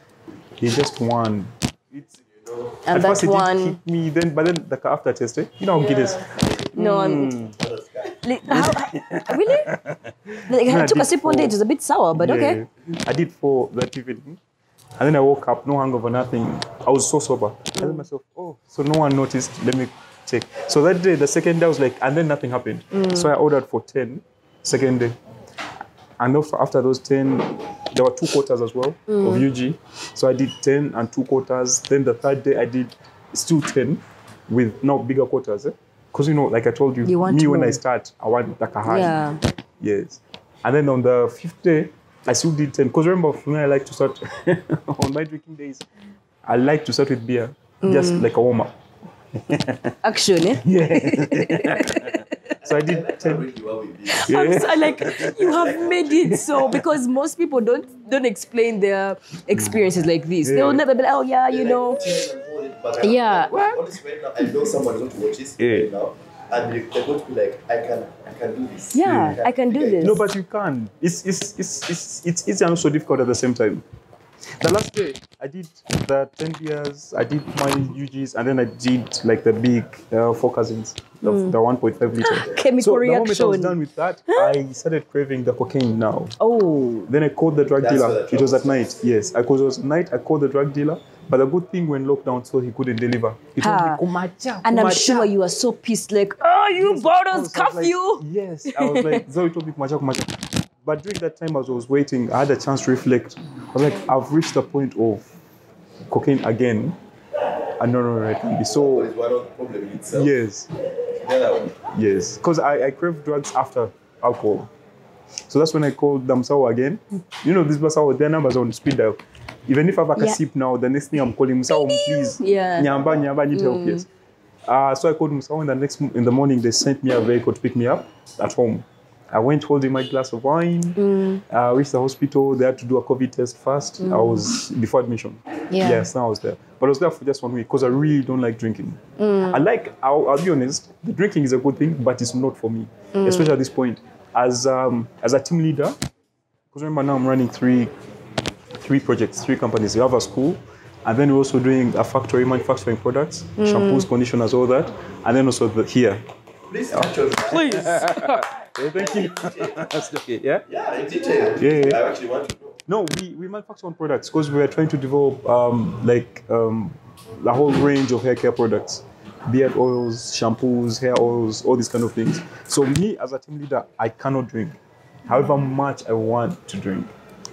It's just one. It's, you know, and at that first it one... did kick me, then, but then like after taste, eh? You know how yeah. Guinness. No, mm. I'm... Like, how, really? Like, I, I took a sip four. one day, it was a bit sour, but yeah. okay. I did four that evening. And then I woke up, no hangover, nothing. I was so sober. Mm. I told myself, oh, so no one noticed, let me check. So that day, the second day, I was like, and then nothing happened. Mm. So I ordered for ten, second day. And after those ten, there were two quarters as well mm. of U G. So I did ten and two quarters. Then the third day I did still ten with now bigger quarters. Because, eh? you know, like I told you, you want me when I start, I want like a high. Yeah. Yes. And then on the fifth day, I still did ten. Because remember, for me, I like to start, on my drinking days, I like to start with beer, mm. just like a warm-up. Actually. Yeah. So I did ten. Really well with this. Yeah. I'm so, like, you have made it so, because most people don't don't explain their experiences like this. Yeah. They'll never be like, oh yeah, you yeah, know. Like, yeah. Well, I know someone's going to watch this yeah. right now, and they're going to be like, I can, I can do this. Yeah, yeah. I can do this. No, but you can. It's it's it's it's it's easy and also difficult at the same time. The last day, I did the ten beers, I did my U Gs, and then I did like the big uh, four cousins, the, mm. the one point five liter. Chemical so reaction. The moment I was done with that, I started craving the cocaine now. Oh. Then I called the drug That's dealer. It was at night, yes. I, cause it was night, I called the drug dealer. But the good thing when lockdown, so he couldn't deliver. He told ah. me, Kumacha, and I'm sure you were so pissed, like, oh, you yes, bottles, curfew. Like, yes, I was like, Zoe told me, Kumacha, Kumacha. But during that time, as I was waiting, I had a chance to reflect. I was like, I've reached the point of cocaine again. And no, no, no, it can be so. It's one of the problem itself. Yes. Yeah. Yes. Because I, I crave drugs after alcohol. So that's when I called Damsawa again. You know, this Basawa, their numbers are on speed dial. Even if I have like a yeah. sip now, the next thing I'm calling Musawa, please. Yeah. Nyamba, Nyamba, need help, yes. Uh, so I called Musawa, and the next in the morning, they sent me a vehicle to pick me up at home. I went holding my glass of wine. Mm. I reached the hospital. They had to do a COVID test first. Mm. I was before admission. Yeah. Yes, now I was there. But I was there for just one week because I really don't like drinking. Mm. I like, I'll, I'll be honest, the drinking is a good thing, but it's not for me, mm. especially at this point. As um, as a team leader, because remember now I'm running three, three projects, three companies. We have a school, and then we're also doing a factory, manufacturing products, mm. shampoos, conditioners, all that, and then also the, here. Please, oh. please. Well, thank you. That's okay, yeah? Yeah, in detail. Yeah, yeah. I actually want to know. No, we, we manufacture on products because we are trying to develop um, like um, the whole range of hair care products. Beard oils, shampoos, hair oils, all these kind of things. So me as a team leader, I cannot drink. However much I want to drink.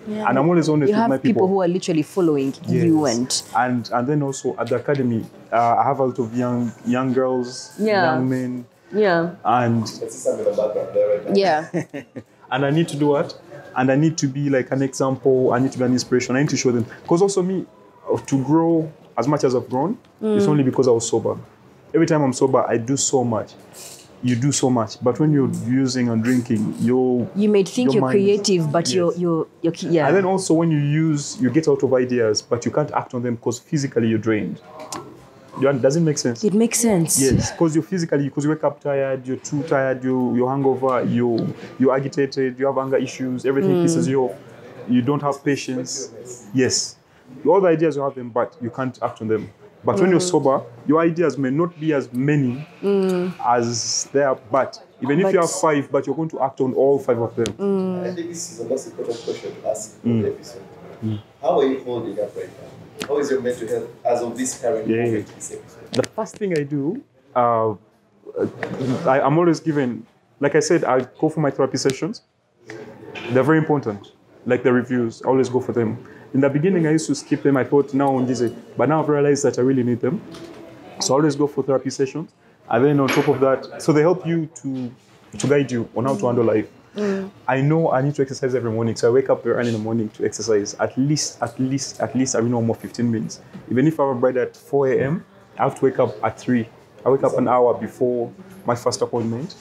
Yeah. And I'm always honest you with my people. You have people who are literally following yes. you and... and... And then also at the academy, uh, I have a lot of young, young girls, yeah. young men. Yeah. And it's something about that there, right? Yeah. And I need to do what? And I need to be like an example. I need to be an inspiration. I need to show them. Because also me, to grow as much as I've grown, mm. it's only because I was sober. Every time I'm sober, I do so much. You do so much. But when you're using and drinking, you're... You may think your you're mind, creative, but yes. you're, you're, you're... Yeah. And then also when you use, you get out of ideas, but you can't act on them because physically you're drained. Does it make sense? It makes sense. Yes, because you physically, because you wake up tired, you're too tired, you, you're hangover, you, you're agitated, you have anger issues, everything mm. pisses you off. You don't have patience. Yes. All the ideas you have them, but you can't act on them. But mm. when you're sober, your ideas may not be as many mm. as there, but even but if you have five, but you're going to act on all five of them. Mm. I think this is the most important question to ask in mm. the episode. Mm. How are you holding up right now? How is your mental health as of this current yeah. moment? The first thing I do, uh, I, I'm always given, like I said, I go for my therapy sessions. They're very important, like the reviews. I always go for them. In the beginning, I used to skip them. I thought, now on this, but now I've realized that I really need them. So I always go for therapy sessions. And then on top of that, so they help you to, to guide you on how to handle life. Mm. I know I need to exercise every morning, so I wake up early in the morning to exercise. At least, at least, at least, I know more fifteen minutes. Even if I were bred at four a m, I have to wake up at three. I wake up an hour before my first appointment,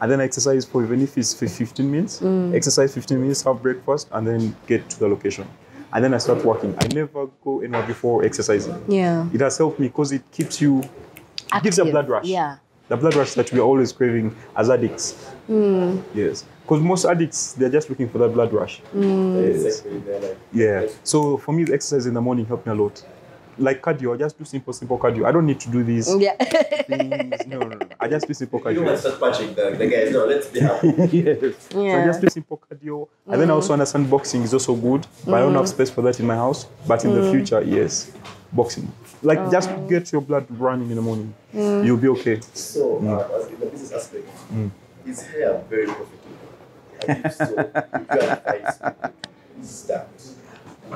and then I exercise for even if it's for fifteen minutes. Mm. Exercise fifteen minutes, have breakfast, and then get to the location. And then I start working. I never go anywhere before exercising. Yeah, it has helped me because it keeps you, it gives a blood rush. Yeah. The blood rush that we're always craving as addicts. Mm. Yes. Because most addicts, they're just looking for that blood rush. Mm. Yes. Yeah. So for me, the exercise in the morning helped me a lot. Like cardio, I just do simple, simple cardio. I don't need to do these yeah. things. No, no, no. I just do simple cardio. You don't want to start punching the, the guys. No, let's be happy. Yes. Yeah. So I just do simple cardio. Mm. And then I also understand boxing is also good. But mm. I don't have space for that in my house. But in mm. the future, yes, boxing. Like, oh. just get your blood running in the morning. Mm. You'll be okay. So, mm. uh, in the business aspect, mm. is hair very profitable? And if so, if you advise people, is that?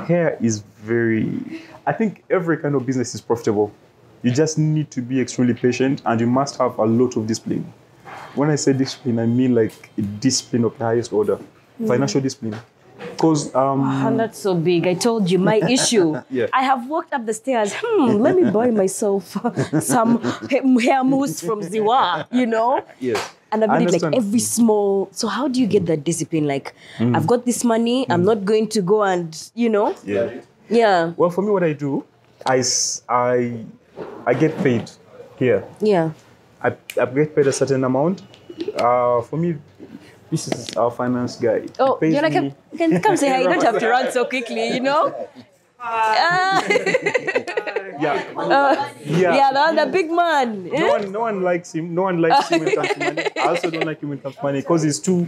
Hair is very... I think every kind of business is profitable. You just need to be extremely patient, and you must have a lot of discipline. When I say discipline, I mean like discipline of the highest order. Mm. Financial discipline. Because um I'm not so big. I told you my issue. Yeah. I have walked up the stairs. Hmm, let me buy myself some hair mousse from Zziwa, you know? Yes. And I've been like every small. So how do you get that discipline? Like, mm. I've got this money. Mm. I'm not going to go and, you know? Yeah. Yeah. Well, for me, what I do, I, I, I get paid here. Yeah. I, I get paid a certain amount. Uh, for me, this is our finance guy. Oh, you're like, me. A, can come say hi. You don't have to run so quickly, you know? Uh, yeah. Uh, yeah. Yeah, the, the big man. No one, no one likes him. No one likes him when it comes to money. I also don't like him when it comes to money because he's too,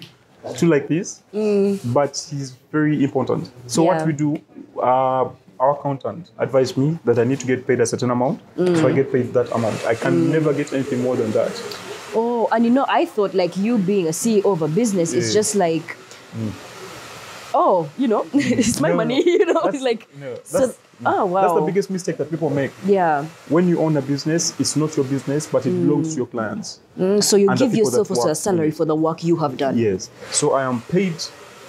too like this. Mm. But he's very important. So yeah. what we do, uh, our accountant advised me that I need to get paid a certain amount. Mm. So I get paid that amount. I can mm. never get anything more than that. Oh, and you know, I thought like you being a C E O of a business yeah. is just like, mm. oh, you know, it's my no, money, you know, it's like, no, so, oh, wow. That's the biggest mistake that people make. Yeah. When you own a business, it's not your business, but it mm. belongs to your clients. Mm. So you give yourself also a salary for the work you have done. Yes. So I am paid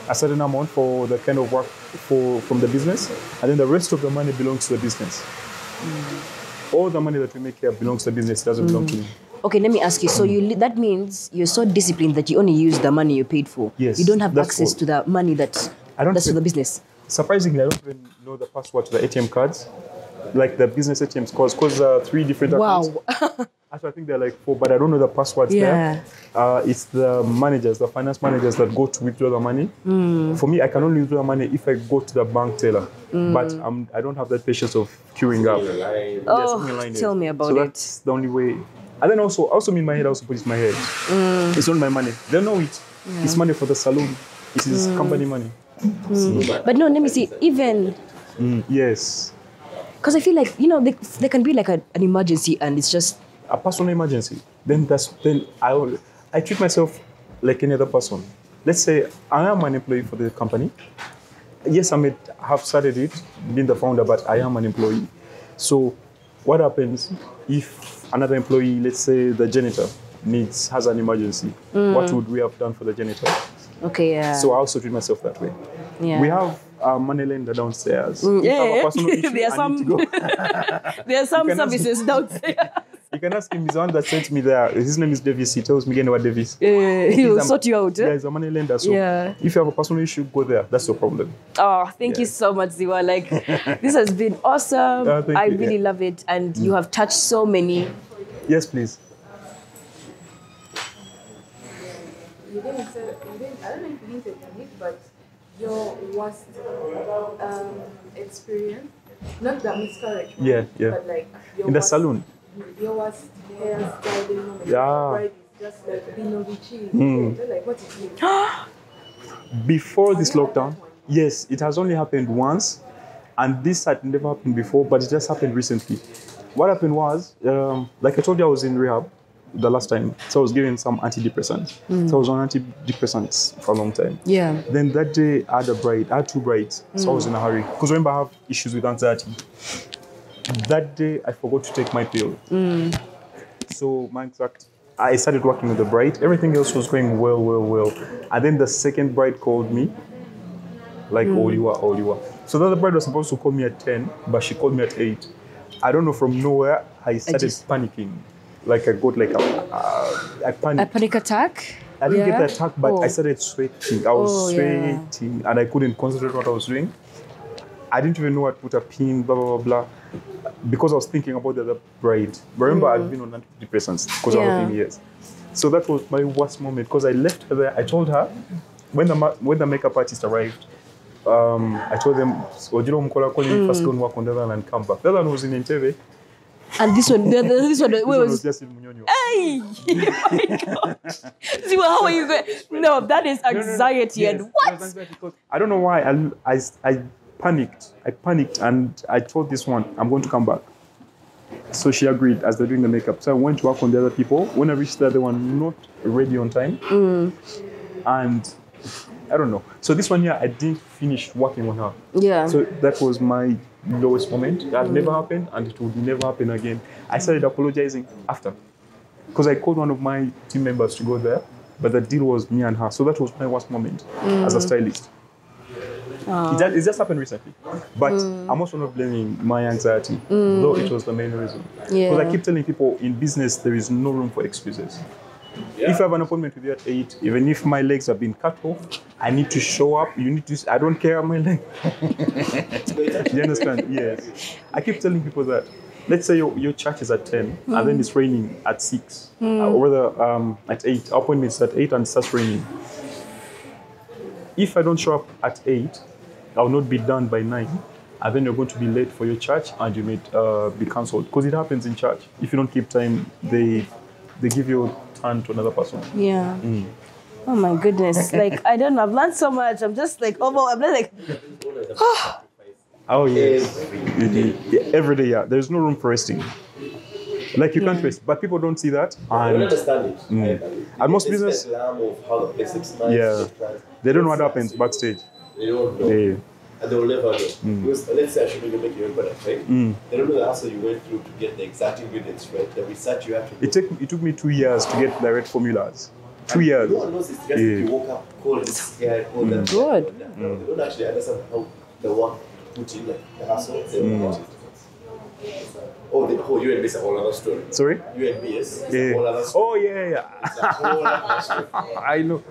a certain amount for the kind of work for from the business, and then the rest of the money belongs to the business. Mm. All the money that we make here belongs to the business, it doesn't mm. belong to me. Okay, let me ask you. So you that means you're so disciplined that you only use the money you paid for. Yes. You don't have access what, to the money that, I don't that's even, for the business. Surprisingly, I don't even know the password to the A T M cards. Like the business A T Ms, because because there are three different accounts. Wow. Actually, I think there are like four, but I don't know the passwords yeah. there. Uh, it's the managers, the finance managers that go to withdraw the money. Mm. For me, I can only withdraw the money if I go to the bank teller. Mm. But um, I don't have that patience of queuing up. Oh, yes, tell me about so it. So that's the only way. And then also, also in my head, I also put it in my head. Mm. It's not my money. They know it. Yeah. It's money for the saloon. It is mm. company money. Mm. So, but no, let me see. Even... Mm. Yes. Because I feel like, you know, they, there can be like a, an emergency and it's just... A personal emergency. Then that's then I, will, I treat myself like any other person. Let's say I am an employee for the company. Yes, I may have started it, been the founder, but I am an employee. So what happens if... Another employee, let's say the janitor, needs has an emergency. Mm. What would we have done for the janitor? Okay, yeah. So I also treat myself that way. Yeah. We have a money lender downstairs. Mm, yeah, have a personal issue, there are some. There are some services downstairs. You can ask him. He's the one that sent me there. His name is Davis. He tells me Genewa Davis. Uh, he will sort you out. Eh? Yeah, he's a money lender. So yeah. if you have a personal issue, go there. That's your problem. Oh, thank yeah. you so much, Zziwa. Like, this has been awesome. Uh, I you. really yeah. love it, and mm. you have touched so many. Yes, please. You didn't say, you didn't, I don't know if you hinted on it, but your worst um, experience, not that miscarriage, one, yeah, yeah. but like your in the worst, saloon, your worst hairstyling moment, yeah. is just like Binovici, mm. like what is it? Before this lockdown, yes, it has only happened once, and this had never happened before, but it just happened recently. What happened was, um, like I told you, I was in rehab. The last time, so I was given some antidepressants. Mm. So I was on antidepressants for a long time. Yeah. Then that day, I had a bride. I had two brides, mm. so I was in a hurry. Because remember, I have issues with anxiety. That day, I forgot to take my pill. Mm. So my anxiety, I started working with the bride. Everything else was going well, well, well. And then the second bride called me, like, mm. Oliwa, Oliwa. So the other bride was supposed to call me at ten, but she called me at eight. I don't know, from nowhere, I started I just... panicking. Like, I got like a, uh, I panicked. A panic attack? I didn't yeah. get the attack, but oh. I started sweating. I was oh, sweating, yeah. and I couldn't concentrate what I was doing. I didn't even know what put a pin, blah, blah, blah, blah, because I was thinking about the other bride. Remember, mm. I'd been on antidepressants because yeah. I was in years. So that was my worst moment, because I left her there. I told her, when the, when the makeup artist arrived, um, I told them, so, you know, Mkola, call you first go and work on the other one and come back. The other one was in Entebbe. And this one, this one, this one was just in Munyonyo. Hey! Oh my gosh. Zziwa, how are you going? No, that is anxiety. No, no, no. Yes. And what? Anxiety. I don't know why. I, I, I panicked. I panicked and I told this one, I'm going to come back. So she agreed as they're doing the makeup. So I went to work on the other people. When I reached there, they were not ready on time. Mm. And I don't know. So this one year, I didn't finish working on her. Yeah. So that was my lowest moment. That mm. never happened, and it would never happen again. I started apologizing after, because I called one of my team members to go there, but the deal was me and her. So that was my worst moment mm. as a stylist. Oh. It, just, it just happened recently, but mm. I'm also not blaming my anxiety, mm. though it was the main reason. Yeah. Because I keep telling people in business, there is no room for excuses. Yeah. If I have an appointment with you at eight, even if my legs have been cut off, I need to show up. You need to, I don't care my leg. You understand? Yes. I keep telling people that, let's say your, your church is at ten mm. and then it's raining at six, mm. uh, or whether um, at eight, our appointment is at eight and it starts raining. If I don't show up at eight, I'll not be done by nine. And then you're going to be late for your church and you may uh, be cancelled. Because it happens in church. If you don't keep time, they they give you time to another person. Yeah. Mm. Oh my goodness. Like, I don't know. I've learned so much. I'm just like, oh, I'm like, oh. Oh, yes. Every day. Yeah, every day, yeah. There's no room for resting. Like, you yeah. can't rest. But people don't see that. I don't understand it. Mm. And most business... Yeah. They don't know what happens backstage. They don't know. They, and they will never know. Mm. Because let's say I should make your own product, right? Mm. They don't know the hassle you went through to get the exact ingredients, right? The research you have to do. It, take, it took me two years to get the right formulas. Two and years. No one knows, it's just yeah. you woke up cold and scared, all mm. that. Good. That. Mm. They don't actually understand how the work put in, like the hassle. They don't mm. Oh, the whole U N B S is a whole other story. Sorry? U N B S is yeah. a whole other story. Oh, yeah, yeah. It's a whole other story. I know.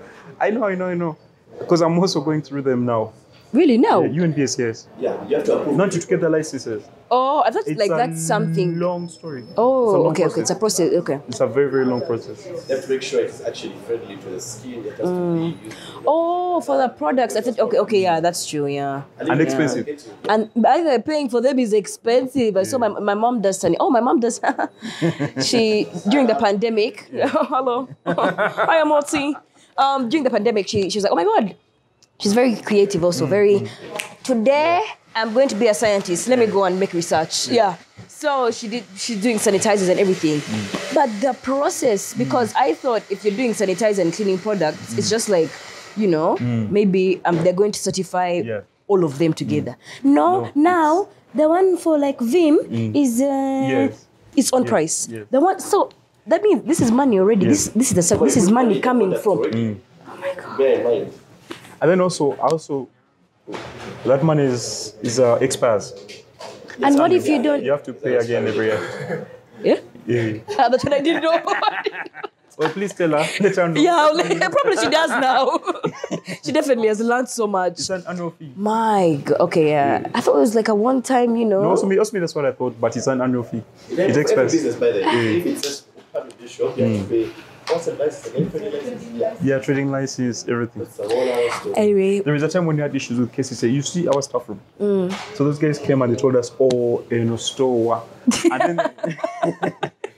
I know, I know, I know. Because I'm also going through them now. Really? Now? Yeah, U N B S, yes. Yeah, you have to approve. Not to get the licenses. Oh, I thought it's like that's something. It's a long story. Oh, okay, process. okay. It's a process, okay. It's a very, very long process. You have to make sure it's actually friendly to the skin. It has mm. to be used. Oh, for the products. I thought, okay, okay, yeah, that's true, yeah. And, and expensive. Yeah. And either paying for them is expensive. I yeah. saw so my, my mom does something. Oh, my mom does. She, during the pandemic, hello. Hi, Amoti. Um, during the pandemic, she, she was like, oh my God. She's very creative also, very, today I'm going to be a scientist. Let me go and make research. Yeah. So she did, she's doing sanitizers and everything. Mm. But the process, because I thought if you're doing sanitizer and cleaning products, mm. it's just like, you know, mm. maybe um, they're going to certify yeah. all of them together. Mm. No, no, now the one for like Vim mm. is uh, yes. its own yes. price. Yes. The one, so that means this is money already. Yes. This, this, is the, this is money coming from. Mm. Oh my God. And then also, also, that money is, is uh, expires. And it's what if you don't? You have to pay again every year. Yeah? Yeah. Uh, that's what I didn't know. Well, please tell her. Let her know. Yeah, probably she does now. She definitely has learned so much. It's an annual fee. My God. Okay, yeah. yeah. I thought it was like a one time, you know. No, also me, also me, that's what I thought, but it's an annual fee. Yeah, it's expensive. Business by the yeah. If it's just part of this shop, you have to pay. What's the license again? Trading license? Yeah. yeah, trading license, everything. It's a whole other story. Anyway. There was a time when we had issues with K C C. You see our staff room. Mm. So those guys came and they told us, oh, eh, no store. And then,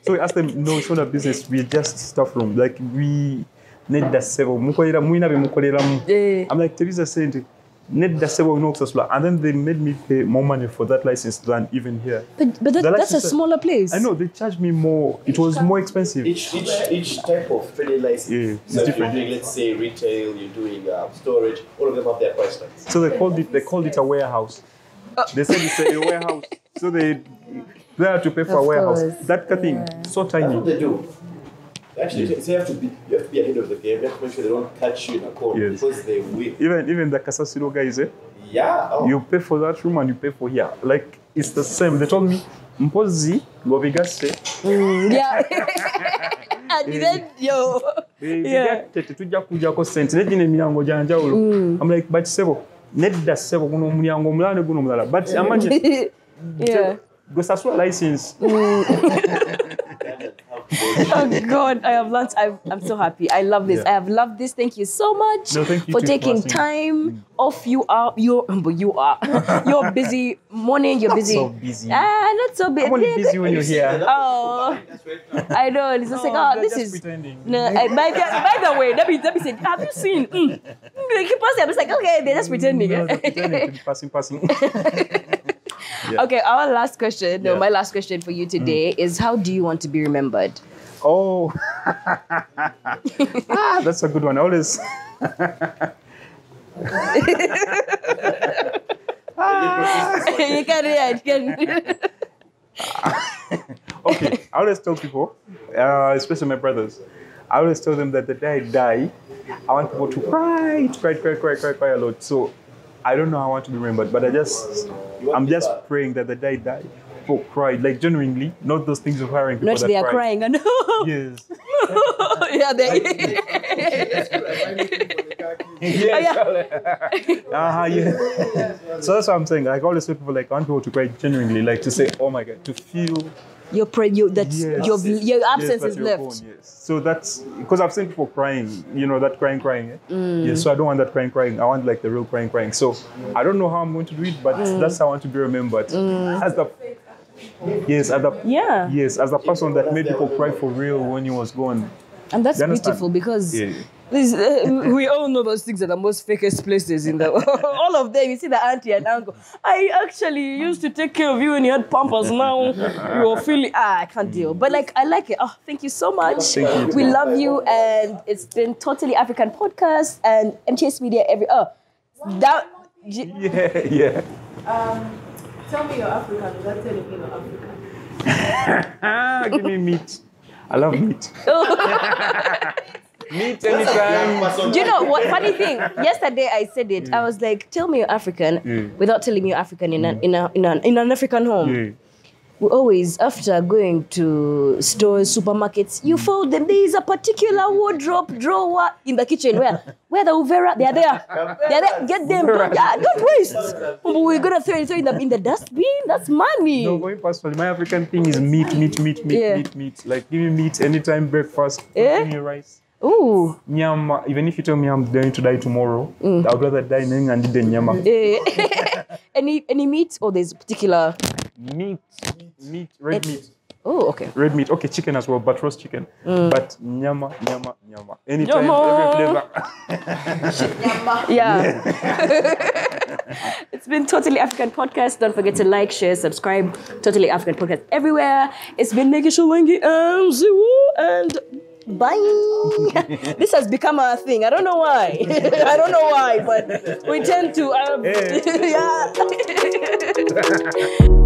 so we asked them, no, it's not a business. We're just staff room. Like, we need the several. I'm like, Teresa said, need the several notes. And then they made me pay more money for that license than even here. But, but that, that's a smaller place. I know, they charged me more. It was more expensive. Each each, each type of trading license. Yeah, it's so different. You're doing, let's say, retail, you're doing uh, storage, all of them have their price tags. So they called it, they called it a warehouse. Oh. They said it's a warehouse. So they, they had to pay for of a warehouse. Course. That cutting, yeah. so tiny. That's what they do. I Actually, yes. they have to be you have to be ahead of the game. You have to make sure they don't catch you in a corner yes. because they will. Even even the Kasasiro guys, eh? Yeah. Oh. You pay for that room and you pay for here. Like it's the same. They told me, Mpozi, go Vegas. Yeah. And then yo. Yeah. I'm like, but sebo. Net da sebo kuno mnyango mulane kuno mulala. But imagine. Yeah. Go Sasua license. Oh God, I have learned. I'm, I'm so happy. I love this. Yeah. I have loved this. Thank you so much no, thank you for taking for time mm. off. You are you you are you're busy morning. You're not busy. So busy. Ah, not so busy. I'm only busy when you're here. Oh, I know. It's just no, like oh, this just is. Pretending. No, I, by, the, by the way, let me let me say. Have you seen? Mm. They keep passing. I'm just like okay, they're just pretending. No, they're pretending to be passing, passing. Yeah. Okay, our last question, no, yeah. my last question for you today mm. is how do you want to be remembered? Oh, ah, that's a good one. Always. You can, yeah, you can. Okay, I always tell people, uh, especially my brothers, I always tell them that the day I die, I want people to cry, cry, cry, cry, cry, cry a lot. So, I don't know how I want to be remembered, but I just, I'm just bad. praying that the day die, people cried, like genuinely, not those things of hiring people. Not that they are cried. crying, I know. Yes. No. Yeah, they. Yes. Uh-huh, yeah. So that's what I'm saying. Like always, people like I want people to cry genuinely, like to say, "Oh my God," to feel. Your pray, you, that's yes. your your absence yes, is your left. Phone, yes. So that's because I've seen people crying, you know, that crying, crying. Eh? Mm. Yes. So I don't want that crying, crying. I want like the real crying, crying. So I don't know how I'm going to do it, but mm. that's how I want to be remembered mm. as the yes, as the yeah, yes, as the person that made people cry for real when he was gone. And that's beautiful because. Yeah. This, uh, we all know those things are the most fakest places in the world. All of them, you see the auntie and uncle. I actually used to take care of you when you had pampers. Now you're feeling, ah, I can't deal. But like, I like it. Oh, thank you so much. Thank you. We love you. And it's been Totally African Podcast and M T S Media every, oh. That, yeah, yeah. Um, tell me you're African without telling me you're African. Give me meat. I love meat. Meat anytime. Do you know what funny thing? Yesterday I said it. Yeah. I was like, "Tell me you're African," yeah. without telling you African in an in a in an in an African home. Yeah. We always, after going to stores, supermarkets, you fold them. There is a particular wardrobe drawer in the kitchen where where the uvera they are there. They are there. Get them. Don't, uh, don't waste. We're gonna throw it in the in the dustbin. That's money. No, going personally, my African thing is meat, meat, meat, meat, yeah. meat, meat. Like give me meat anytime, breakfast, yeah. give me rice. Ooh. Nyama, even if you tell me I'm going to die tomorrow, mm. I would rather die knowing and eat the nyama. any any meat or there's particular meat, meat, red it's... meat. Oh, okay. Red meat, okay, chicken as well, but roast chicken. Mm. But nyama, nyama, nyama. Anytime, every flavor. Nyama. Yeah. yeah. It's been Totally African Podcast. Don't forget to like, share, subscribe. Totally African Podcast everywhere. It's been Nikky Shillingi and Zziwa and. Bye. This has become a thing. I don't know why. I don't know why, but we tend to. Um, yeah.